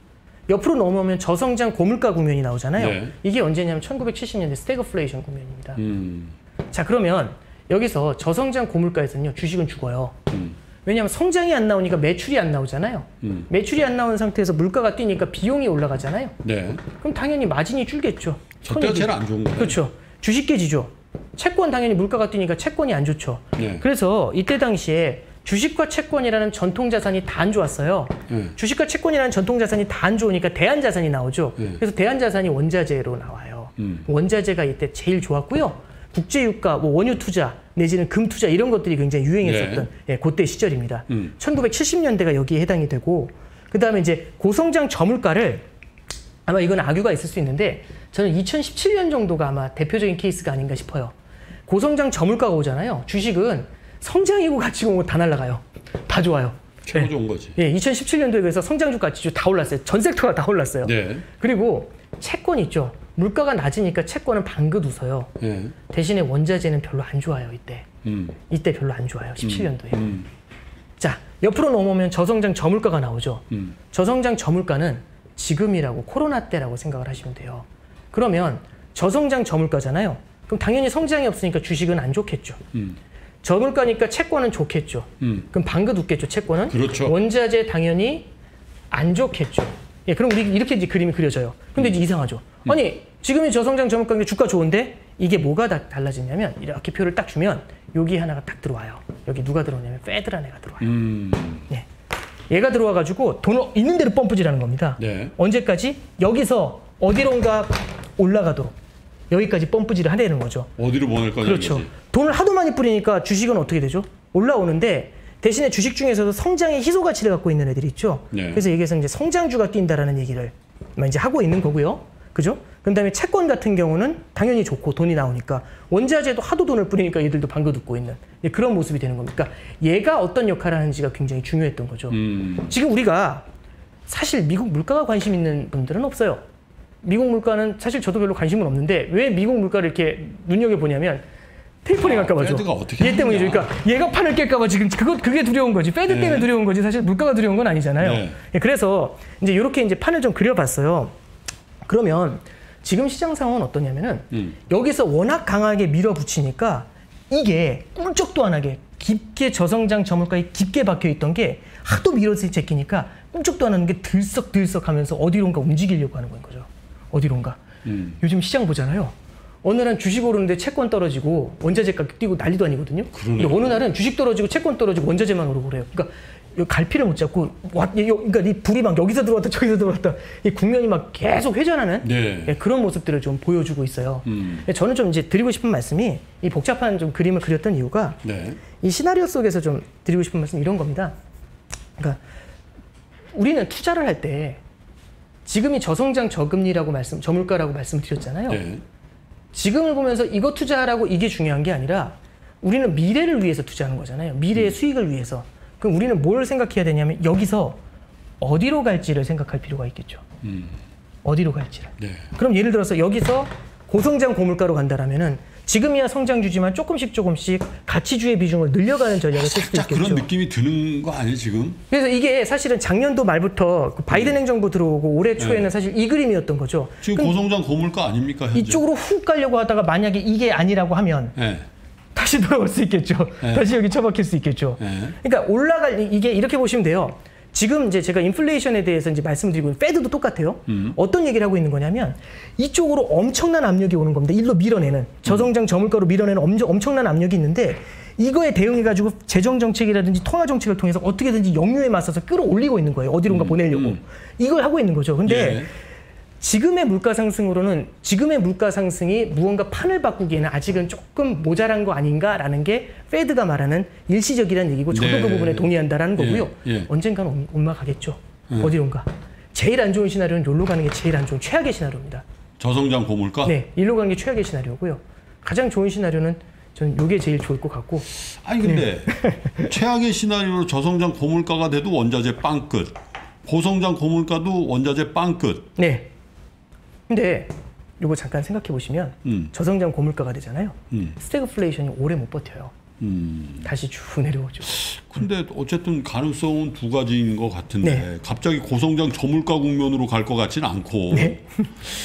옆으로 넘어오면 저성장 고물가 국면이 나오잖아요. 네. 이게 언제냐면 천구백칠십 년대 스태그플레이션 국면입니다. 음. 자 그러면 여기서 저성장 고물가에서는요 주식은 죽어요. 음. 왜냐하면 성장이 안 나오니까 매출이 안 나오잖아요. 음. 매출이 안 나온 상태에서 물가가 뛰니까 비용이 올라가잖아요. 네. 그럼 당연히 마진이 줄겠죠. 저때가 제일 안 좋은 거예요. 그렇죠. 주식 깨지죠. 채권 당연히 물가가 뛰니까 채권이 안 좋죠. 네. 그래서 이때 당시에 주식과 채권이라는 전통자산이 다 안 좋았어요. 네. 주식과 채권이라는 전통자산이 다 안 좋으니까 대안자산이 나오죠. 네. 그래서 대안자산이 원자재로 나와요. 음. 원자재가 이때 제일 좋았고요. 국제유가, 뭐 원유투자, 내지는 금투자 이런 것들이 굉장히 유행했었던 네. 예, 그때 시절입니다. 음. 천구백칠십 년대가 여기에 해당이 되고 그다음에 이제 고성장 저물가를 아마 이건 악유가 있을 수 있는데 저는 이천십칠 년 정도가 아마 대표적인 케이스가 아닌가 싶어요. 고성장 저물가가 오잖아요. 주식은 성장이고 가치고 다 날라가요. 다 좋아요. 최고 좋은 네. 거지. 예, 이천십칠 년도에 그래서 성장주, 가치주 다 올랐어요. 전 섹터가 다 올랐어요. 네. 그리고 채권 있죠. 물가가 낮으니까 채권은 방긋 웃어요. 네. 대신에 원자재는 별로 안 좋아요. 이때. 음. 이때 별로 안 좋아요. 십칠 년도에. 음. 자, 옆으로 넘어오면 저성장 저물가가 나오죠. 음. 저성장 저물가는 지금이라고 코로나 때라고 생각을 하시면 돼요. 그러면 저성장 저물가잖아요. 그럼 당연히 성장이 없으니까 주식은 안 좋겠죠. 음. 저물가니까 채권은 좋겠죠. 음. 그럼 방긋 웃겠죠, 채권은. 그렇죠. 원자재 당연히 안 좋겠죠. 예, 그럼 우리 이렇게 이제 그림이 그려져요. 근데 음. 이제 이상하죠. 음. 아니, 지금이 저성장 저물가인데 주가 좋은데 이게 뭐가 다 달라지냐면 이렇게 표를 딱 주면 여기 하나가 딱 들어와요. 여기 누가 들어오냐면 페드라는 애가 들어와요. 음. 예. 얘가 들어와가지고 돈을 있는 대로 펌프질하는 겁니다. 네. 언제까지? 여기서 어디론가 올라가도록. 여기까지 펌프질을 하려는 거죠. 어디로 보낼 거냐. 그렇죠. 얘기지. 돈을 하도 많이 뿌리니까 주식은 어떻게 되죠? 올라오는데 대신에 주식 중에서도 성장의 희소 가치를 갖고 있는 애들이 있죠. 네. 그래서 여기에서 이제 성장주가 뛴다라는 얘기를 이제 하고 있는 거고요. 그죠? 그다음에 채권 같은 경우는 당연히 좋고 돈이 나오니까 원자재도 하도 돈을 뿌리니까 얘들도 방긋 웃고 있는 그런 모습이 되는 겁니까? 얘가 어떤 역할을 하는지가 굉장히 중요했던 거죠. 음. 지금 우리가 사실 미국 물가가 관심 있는 분들은 없어요. 미국 물가는 사실 저도 별로 관심은 없는데 왜 미국 물가를 이렇게 눈여겨보냐면 테이퍼링 할까 봐죠. 얘 때문이죠. 그러니까 얘가 판을 깰까 봐 지금 그것 그게 두려운 거지. 패드 네. 때문에 두려운 거지. 사실 물가가 두려운 건 아니잖아요. 네. 그래서 이제 이렇게 이제 판을 좀 그려봤어요. 그러면 지금 시장 상황은 어떠냐면은 음. 여기서 워낙 강하게 밀어붙이니까 이게 꿈쩍도 안 하게 깊게 저성장 저물가에 깊게 박혀있던 게 하도 밀어서 제끼니까 꿈쩍도 안 하는 게 들썩들썩 하면서 어디론가 움직이려고 하는 거죠. 어디론가. 음. 요즘 시장 보잖아요. 어느 날은 주식 오르는데 채권 떨어지고 원자재 가격 뛰고 난리도 아니거든요. 그런데 어느 날은 주식 떨어지고 채권 떨어지고 원자재만 오르고 그래요. 그러니까 갈피를 못 잡고 와, 그러니까 이 불이 막 여기서 들어왔다 저기서 들어왔다 이 국면이 막 계속 회전하는 네. 예, 그런 모습들을 좀 보여주고 있어요. 음. 저는 좀 이제 드리고 싶은 말씀이 이 복잡한 좀 그림을 그렸던 이유가 네. 이 시나리오 속에서 좀 드리고 싶은 말씀이 이런 겁니다. 그러니까 우리는 투자를 할 때 지금이 저성장 저금리라고 말씀 저물가라고 말씀드렸잖아요. 네. 지금을 보면서 이거 투자하라고 이게 중요한 게 아니라 우리는 미래를 위해서 투자하는 거잖아요. 미래의 음. 수익을 위해서. 그럼 우리는 뭘 생각해야 되냐면 여기서 어디로 갈지를 생각할 필요가 있겠죠. 음. 어디로 갈지를. 네. 그럼 예를 들어서 여기서 고성장 고물가로 간다라면은 지금이야 성장주지만 조금씩 조금씩 가치주의 비중을 늘려가는 전략을 쓸 수도 있겠죠. 그런 느낌이 드는 거 아니에요 지금? 그래서 이게 사실은 작년도 말부터 바이든 네. 행정부 들어오고 올해 초에는 네. 사실 이 그림이었던 거죠. 지금 고성장 고물가 아닙니까? 현재? 이쪽으로 훅 가려고 하다가 만약에 이게 아니라고 하면 네. 다시 돌아올 수 있겠죠. 네. 다시 여기 처박힐 수 있겠죠. 네. 그러니까 올라갈 이게 이렇게 보시면 돼요. 지금 이제 제가 인플레이션에 대해서 이제 말씀드리고 패드도 똑같아요. 음. 어떤 얘기를 하고 있는 거냐면 이쪽으로 엄청난 압력이 오는 겁니다. 일로 밀어내는 저성장 저물가로 밀어내는 엄청, 엄청난 압력이 있는데 이거에 대응해가지고 재정정책이라든지 통화정책을 통해서 어떻게든지 역류에 맞서서 끌어올리고 있는 거예요. 어디론가 음. 보내려고. 음. 이걸 하고 있는 거죠. 근데 예. 지금의 물가 상승으로는 지금의 물가 상승이 무언가 판을 바꾸기에는 아직은 조금 모자란 거 아닌가라는 게 패드가 말하는 일시적이라는 얘기고 저도 네. 그 부분에 동의한다라는 거고요. 예. 예. 언젠가는 옮아가겠죠. 예. 어디론가. 제일 안 좋은 시나리오는 여기로 가는 게 제일 안 좋은 최악의 시나리오입니다. 저성장 고물가? 네. 일로 가는 게 최악의 시나리오고요. 가장 좋은 시나리오는 저는 이게 제일 좋을 것 같고. 아니 근데 네. 최악의 시나리오로 저성장 고물가가 돼도 원자재 빵끝. 고성장 고물가도 원자재 빵끝. 네. 근데 이거 잠깐 생각해 보시면 음. 저성장 고물가가 되잖아요. 음. 스태그플레이션이 오래 못 버텨요. 음. 다시 쭉 내려오죠. 근데 음. 어쨌든 가능성은 두 가지인 것 같은데 네. 갑자기 고성장 저물가 국면으로 갈 것 같지는 않고 네.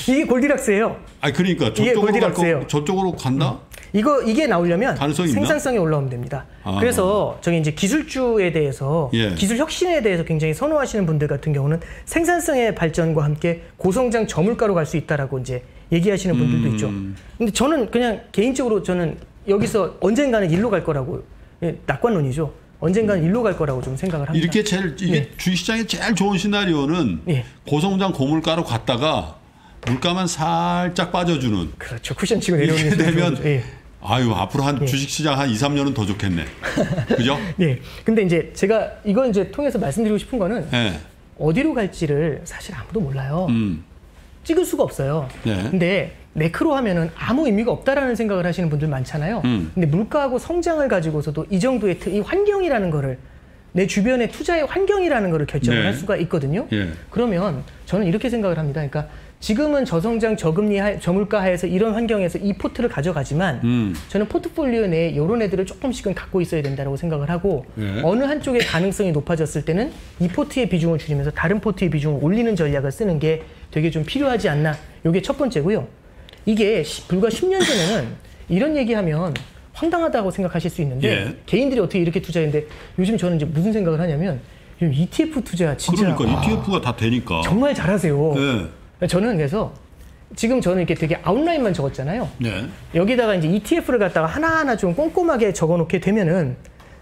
이게 골디락스예요. 아 그러니까 저쪽으로 갈 거, 저쪽으로 간다. 음. 이거 이게 나오려면 가능성이 생산성이 올라오면 됩니다. 아. 그래서 저기 이제 기술주에 대해서 예. 기술 혁신에 대해서 굉장히 선호하시는 분들 같은 경우는 생산성의 발전과 함께 고성장 저물가로 갈 수 있다라고 이제 얘기하시는 분들도 음. 있죠. 근데 저는 그냥 개인적으로 저는 여기서 언젠가는 일로 갈 거라고 예, 낙관론이죠. 언젠가는 일로 갈 거라고 좀 생각을 합니다. 이렇게 제일 이게 예. 주식시장의 제일 좋은 시나리오는 예. 고성장 고물가로 갔다가 물가만 살짝 빠져주는. 그렇죠. 쿠션 치고 내려오는. 이렇게 되면 예. 아유 앞으로 한 예. 주식시장 한 이삼 년은 더 좋겠네. 그죠? 네. 근데 이제 제가 이걸 이제 통해서 말씀드리고 싶은 거는 예. 어디로 갈지를 사실 아무도 몰라요. 음. 찍을 수가 없어요. 예. 근데 매크로 하면은 아무 의미가 없다라는 생각을 하시는 분들 많잖아요. 음. 근데 물가하고 성장을 가지고서도 이 정도의 이 환경이라는 거를 내 주변의 투자의 환경이라는 거를 결정을 네. 할 수가 있거든요. 예. 그러면 저는 이렇게 생각을 합니다. 그러니까 지금은 저성장 저금리 하, 저물가 하에서 이런 환경에서 이 포트를 가져가지만 음. 저는 포트폴리오 내에 이런 애들을 조금씩은 갖고 있어야 된다고 생각을 하고 예. 어느 한쪽의 가능성이 높아졌을 때는 이 포트의 비중을 줄이면서 다른 포트의 비중을 올리는 전략을 쓰는 게 되게 좀 필요하지 않나. 이게 첫 번째고요. 이게 불과 십 년 전에는 이런 얘기하면 황당하다고 생각하실 수 있는데 예. 개인들이 어떻게 이렇게 투자했는데 요즘 저는 이제 무슨 생각을 하냐면 요즘 이티에프 투자 진짜 그러니까 아, 이티에프가 다 되니까 정말 잘하세요. 예. 저는 그래서 지금 저는 이렇게 되게 아웃라인만 적었잖아요. 예. 여기다가 이제 이티에프를 갖다가 하나하나 좀 꼼꼼하게 적어놓게 되면은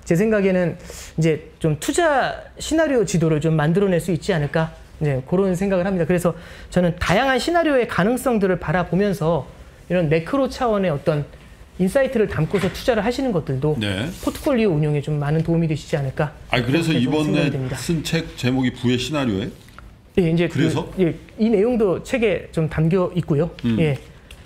제 생각에는 이제 좀 투자 시나리오 지도를 좀 만들어낼 수 있지 않을까. 네, 그런 생각을 합니다. 그래서 저는 다양한 시나리오의 가능성들을 바라보면서 이런 매크로 차원의 어떤 인사이트를 담고서 투자를 하시는 것들도 네. 포트폴리오 운용에 좀 많은 도움이 되시지 않을까. 아 그래서 이번에 쓴 책 제목이 부의 시나리오에. 예, 이제 그래서 그, 예, 이 내용도 책에 좀 담겨 있고요. 음. 예,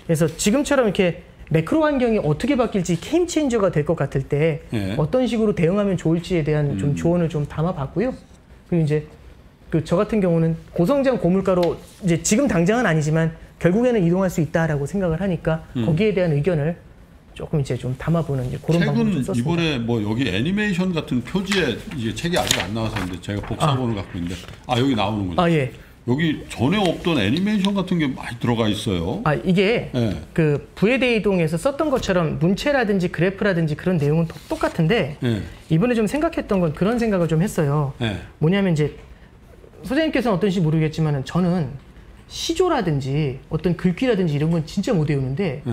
그래서 지금처럼 이렇게 매크로 환경이 어떻게 바뀔지 게임 체인저가 될 것 같을 때 예. 어떤 식으로 대응하면 좋을지에 대한 음. 좀 조언을 좀 담아봤고요. 그리고 이제 그 저 같은 경우는 고성장 고물가로 이제 지금 당장은 아니지만 결국에는 이동할 수 있다라고 생각을 하니까 음. 거기에 대한 의견을 조금 이제 좀 담아보는 이제 그런 방법을 썼습니다. 책은 이번에 뭐 여기 애니메이션 같은 표지에 이제 책이 아직 안 나왔었는데 제가 복사본을 아. 갖고 있는데 아 여기 나오는군요. 아 예. 여기 전에 없던 애니메이션 같은 게 많이 들어가 있어요. 아 이게 예. 그 부의 대이동에서 썼던 것처럼 문체라든지 그래프라든지 그런 내용은 똑같은데 예. 이번에 좀 생각했던 건 그런 생각을 좀 했어요. 예. 뭐냐면 이제 소장님께서는 어떤지 모르겠지만 저는 시조라든지 어떤 글귀라든지 이런 건 진짜 못 외우는데 예.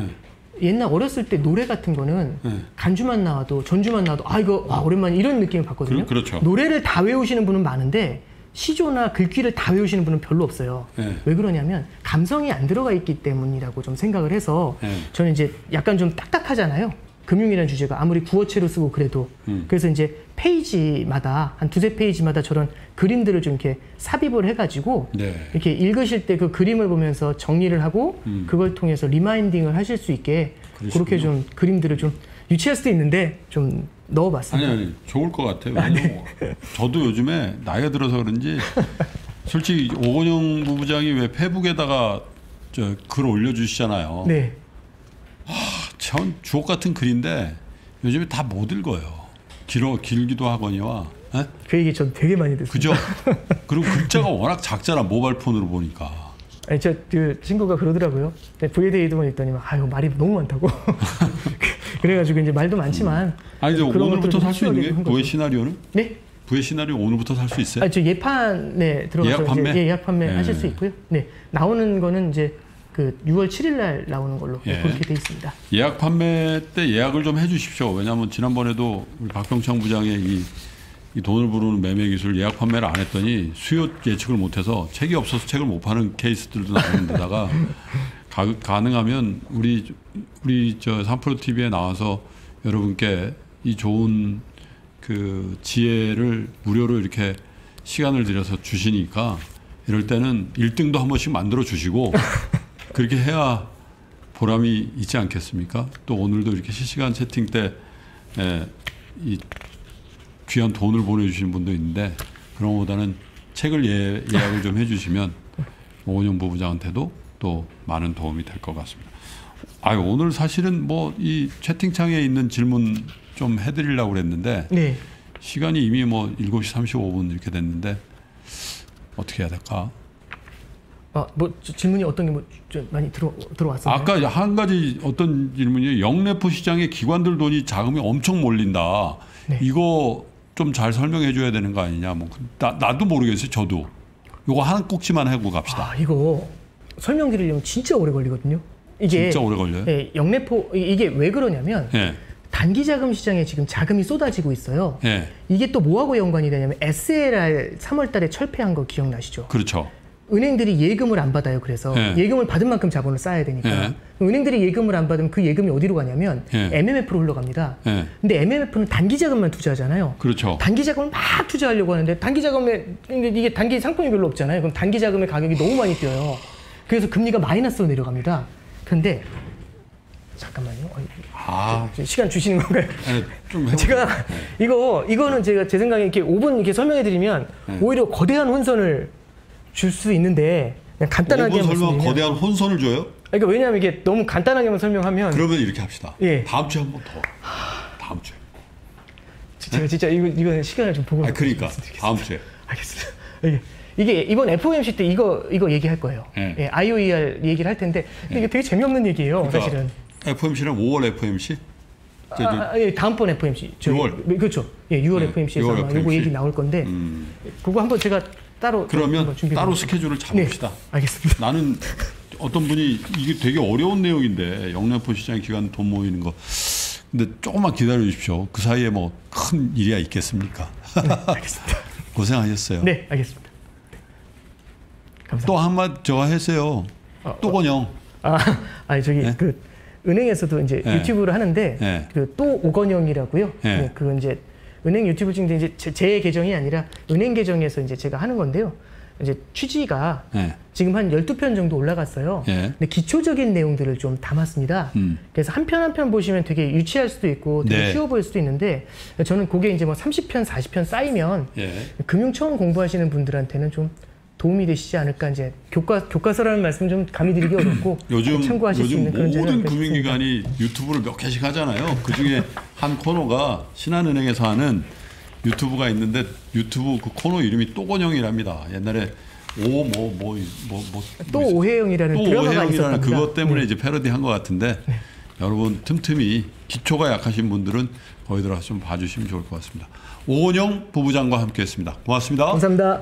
옛날 어렸을 때 노래 같은 거는 네. 간주만 나와도 전주만 나와도 아 이거 와, 오랜만에 이런 느낌을 받거든요. 그, 그렇죠. 노래를 다 외우시는 분은 많은데 시조나 글귀를 다 외우시는 분은 별로 없어요. 네. 왜 그러냐면 감성이 안 들어가 있기 때문이라고 좀 생각을 해서 네. 저는 이제 약간 좀 딱딱하잖아요. 금융이라는 주제가 아무리 구어체로 쓰고 그래도 음. 그래서 이제 페이지마다 한 두세 페이지마다 저런 그림들을 좀 이렇게 삽입을 해가지고 네. 이렇게 읽으실 때 그 그림을 보면서 정리를 하고 음. 그걸 통해서 리마인딩을 하실 수 있게 그러시군요. 그렇게 좀 그림들을 좀 유치할 수도 있는데 좀 넣어봤습니다. 아니 아니 좋을 것 같아요. 아니. 저도 요즘에 나이가 들어서 그런지 솔직히 오건영 부부장이 왜 페북에다가 저 글 올려주시잖아요. 네. 참 주옥 같은 글인데 요즘에 다 못 읽어요. 길어 길기도 하거니와. 에? 그 얘기 전 되게 많이 듣습니다. 그죠? 그리고 글자가 워낙 작잖아 모바일 폰으로 보니까. 아니 저 그 친구가 그러더라고요. 부에 대이동 읽더니 아유 말이 너무 많다고. 그래가지고 이제 말도 많지만. 음. 아니 오늘부터 살 수 있는 게 부의 시나리오는? 네. 부의 시나리오 오늘부터 살 수 있어요? 아 저 예판에 들어가서 예약 판매, 이제 예약 판매 네. 하실 수 있고요. 네 나오는 거는 이제. 그 유월 칠일 날 나오는 걸로 예. 그렇게 돼 있습니다. 예약 판매 때 예약을 좀 해주십시오. 왜냐하면 지난번에도 우리 박병창 부장의 이, 이 돈을 부르는 매매 기술 예약 판매를 안 했더니 수요 예측을 못해서 책이 없어서 책을 못 파는 케이스들도 나오는데다가 가능하면 우리 우리 저 삼프로티비에 나와서 여러분께 이 좋은 그 지혜를 무료로 이렇게 시간을 들여서 주시니까 이럴 때는 일등도 한 번씩 만들어 주시고. 그렇게 해야 보람이 있지 않겠습니까? 또 오늘도 이렇게 실시간 채팅 때 이 귀한 돈을 보내주시는 분도 있는데 그런 것보다는 책을 예, 예약을 좀 해주시면 오건영 부부장한테도 또 많은 도움이 될 것 같습니다. 아유 오늘 사실은 뭐 이 채팅창에 있는 질문 좀 해드리려고 그랬는데 네. 시간이 이미 뭐 일곱 시 삼십오 분 이렇게 됐는데 어떻게 해야 될까? 아, 뭐 질문이 어떤 게 뭐 좀 많이 들어 들어왔었나요? 아까 한 가지 어떤 질문이에요. 영래포 시장에 기관들 돈이 자금이 엄청 몰린다. 네. 이거 좀 잘 설명해 줘야 되는 거 아니냐. 뭐 나, 나도 모르겠어요. 저도. 요거 한 꼭지만 하고 갑시다. 아, 이거 설명드리려면 진짜 오래 걸리거든요. 이게 진짜 오래 걸려요? 네, 영래포 이게 왜 그러냐면 네. 단기 자금 시장에 지금 자금이 쏟아지고 있어요. 네. 이게 또 뭐하고 연관이 되냐면 에스엘알 삼월 달에 철폐한 거 기억나시죠? 그렇죠. 은행들이 예금을 안 받아요. 그래서 예. 예금을 받은 만큼 자본을 쌓아야 되니까 예. 은행들이 예금을 안 받으면 그 예금이 어디로 가냐면 예. 엠엠에프로 흘러갑니다. 예. 근데 엠엠에프는 단기 자금만 투자하잖아요. 그렇죠. 단기 자금을 막 투자하려고 하는데 단기 자금에 이게 단기 상품이 별로 없잖아요. 그럼 단기 자금의 가격이 너무 많이 뛰어요. 그래서 금리가 마이너스로 내려갑니다. 근데 잠깐만요. 아. 시간 주시는 건가요? 네, 좀 제가 네. 이거 이거는 제가 제 생각에 이렇게 오 분 이렇게 설명해 드리면 네. 오히려 거대한 혼선을 줄 수 있는데 그냥 간단하게 설명 거대한 혼선을 줘요? 그러니까 왜냐하면 이게 너무 간단하게만 설명하면 그러면 이렇게 합시다. 예. 다음 주에 한 번 더. 다음 주에. 제가 네? 진짜 이거 이거는 시간을 좀 보고. 아 그러니까 다음 주에. 알겠습니다. 이게, 이게 이번 에프오엠씨 때 이거 이거 얘기할 거예요. 예. 예, 아이오이알 얘기를 할 텐데 근데 예. 이게 되게 재미없는 얘기예요. 그러니까 사실은. 에프오엠씨는 오월 에프오엠씨? 아, 아, 예, 다음번 에프오엠씨. 저, 유월. 그렇죠. 예, 유월 예, 에프오엠씨에서 유월 에프오엠씨. 이거 얘기 나올 건데 음. 그거 한번 제가. 따로 그러면 따로 스케줄을 잡읍시다. 네, 알겠습니다. 나는 어떤 분이 이게 되게 어려운 내용인데 영래포 시장 기관 돈 모이는 거. 근데 조금만 기다려 주십시오. 그 사이에 뭐 큰 일이야 있겠습니까? 네, 알겠습니다. 고생하셨어요. 네, 알겠습니다. 네, 감사합니다. 또 한마디 저가 했어요. 어, 또건영. 어. 아, 아니 저기 네? 그 은행에서도 이제 네. 유튜브를 하는데 네. 그 또 오건영이라고요. 네. 네, 그 이제 은행 유튜브 중에 이제 제, 제 계정이 아니라 은행 계정에서 이제 제가 하는 건데요. 이제 취지가 네. 지금 한 열두 편 정도 올라갔어요. 네. 근데 기초적인 내용들을 좀 담았습니다. 음. 그래서 한 편 한 편 보시면 되게 유치할 수도 있고 되게 네. 쉬워 보일 수도 있는데 저는 그게 이제 뭐 삼십 편, 사십 편 쌓이면 네. 금융 처음 공부하시는 분들한테는 좀 도움이 되시지 않을까. 이제 교과, 교과서라는 말씀 좀 감히 드리기 어렵고 요즘, 참고하실 요즘 수 있는 그런 모든 금융기관이 유튜브를 몇 개씩 하잖아요. 그중에 한 코너가 신한은행에서 하는 유튜브가 있는데 유튜브 그 코너 이름이 또건영이랍니다. 옛날에 오 뭐 뭐 뭐 뭐 또 오해영이라는 또 오해영이라는 그것 때문에 네. 이제 패러디한 것 같은데 네. 여러분 틈틈이 기초가 약하신 분들은 거기 들어가서 좀 봐주시면 좋을 것 같습니다. 오건영 부부장과 함께했습니다. 고맙습니다. 감사합니다.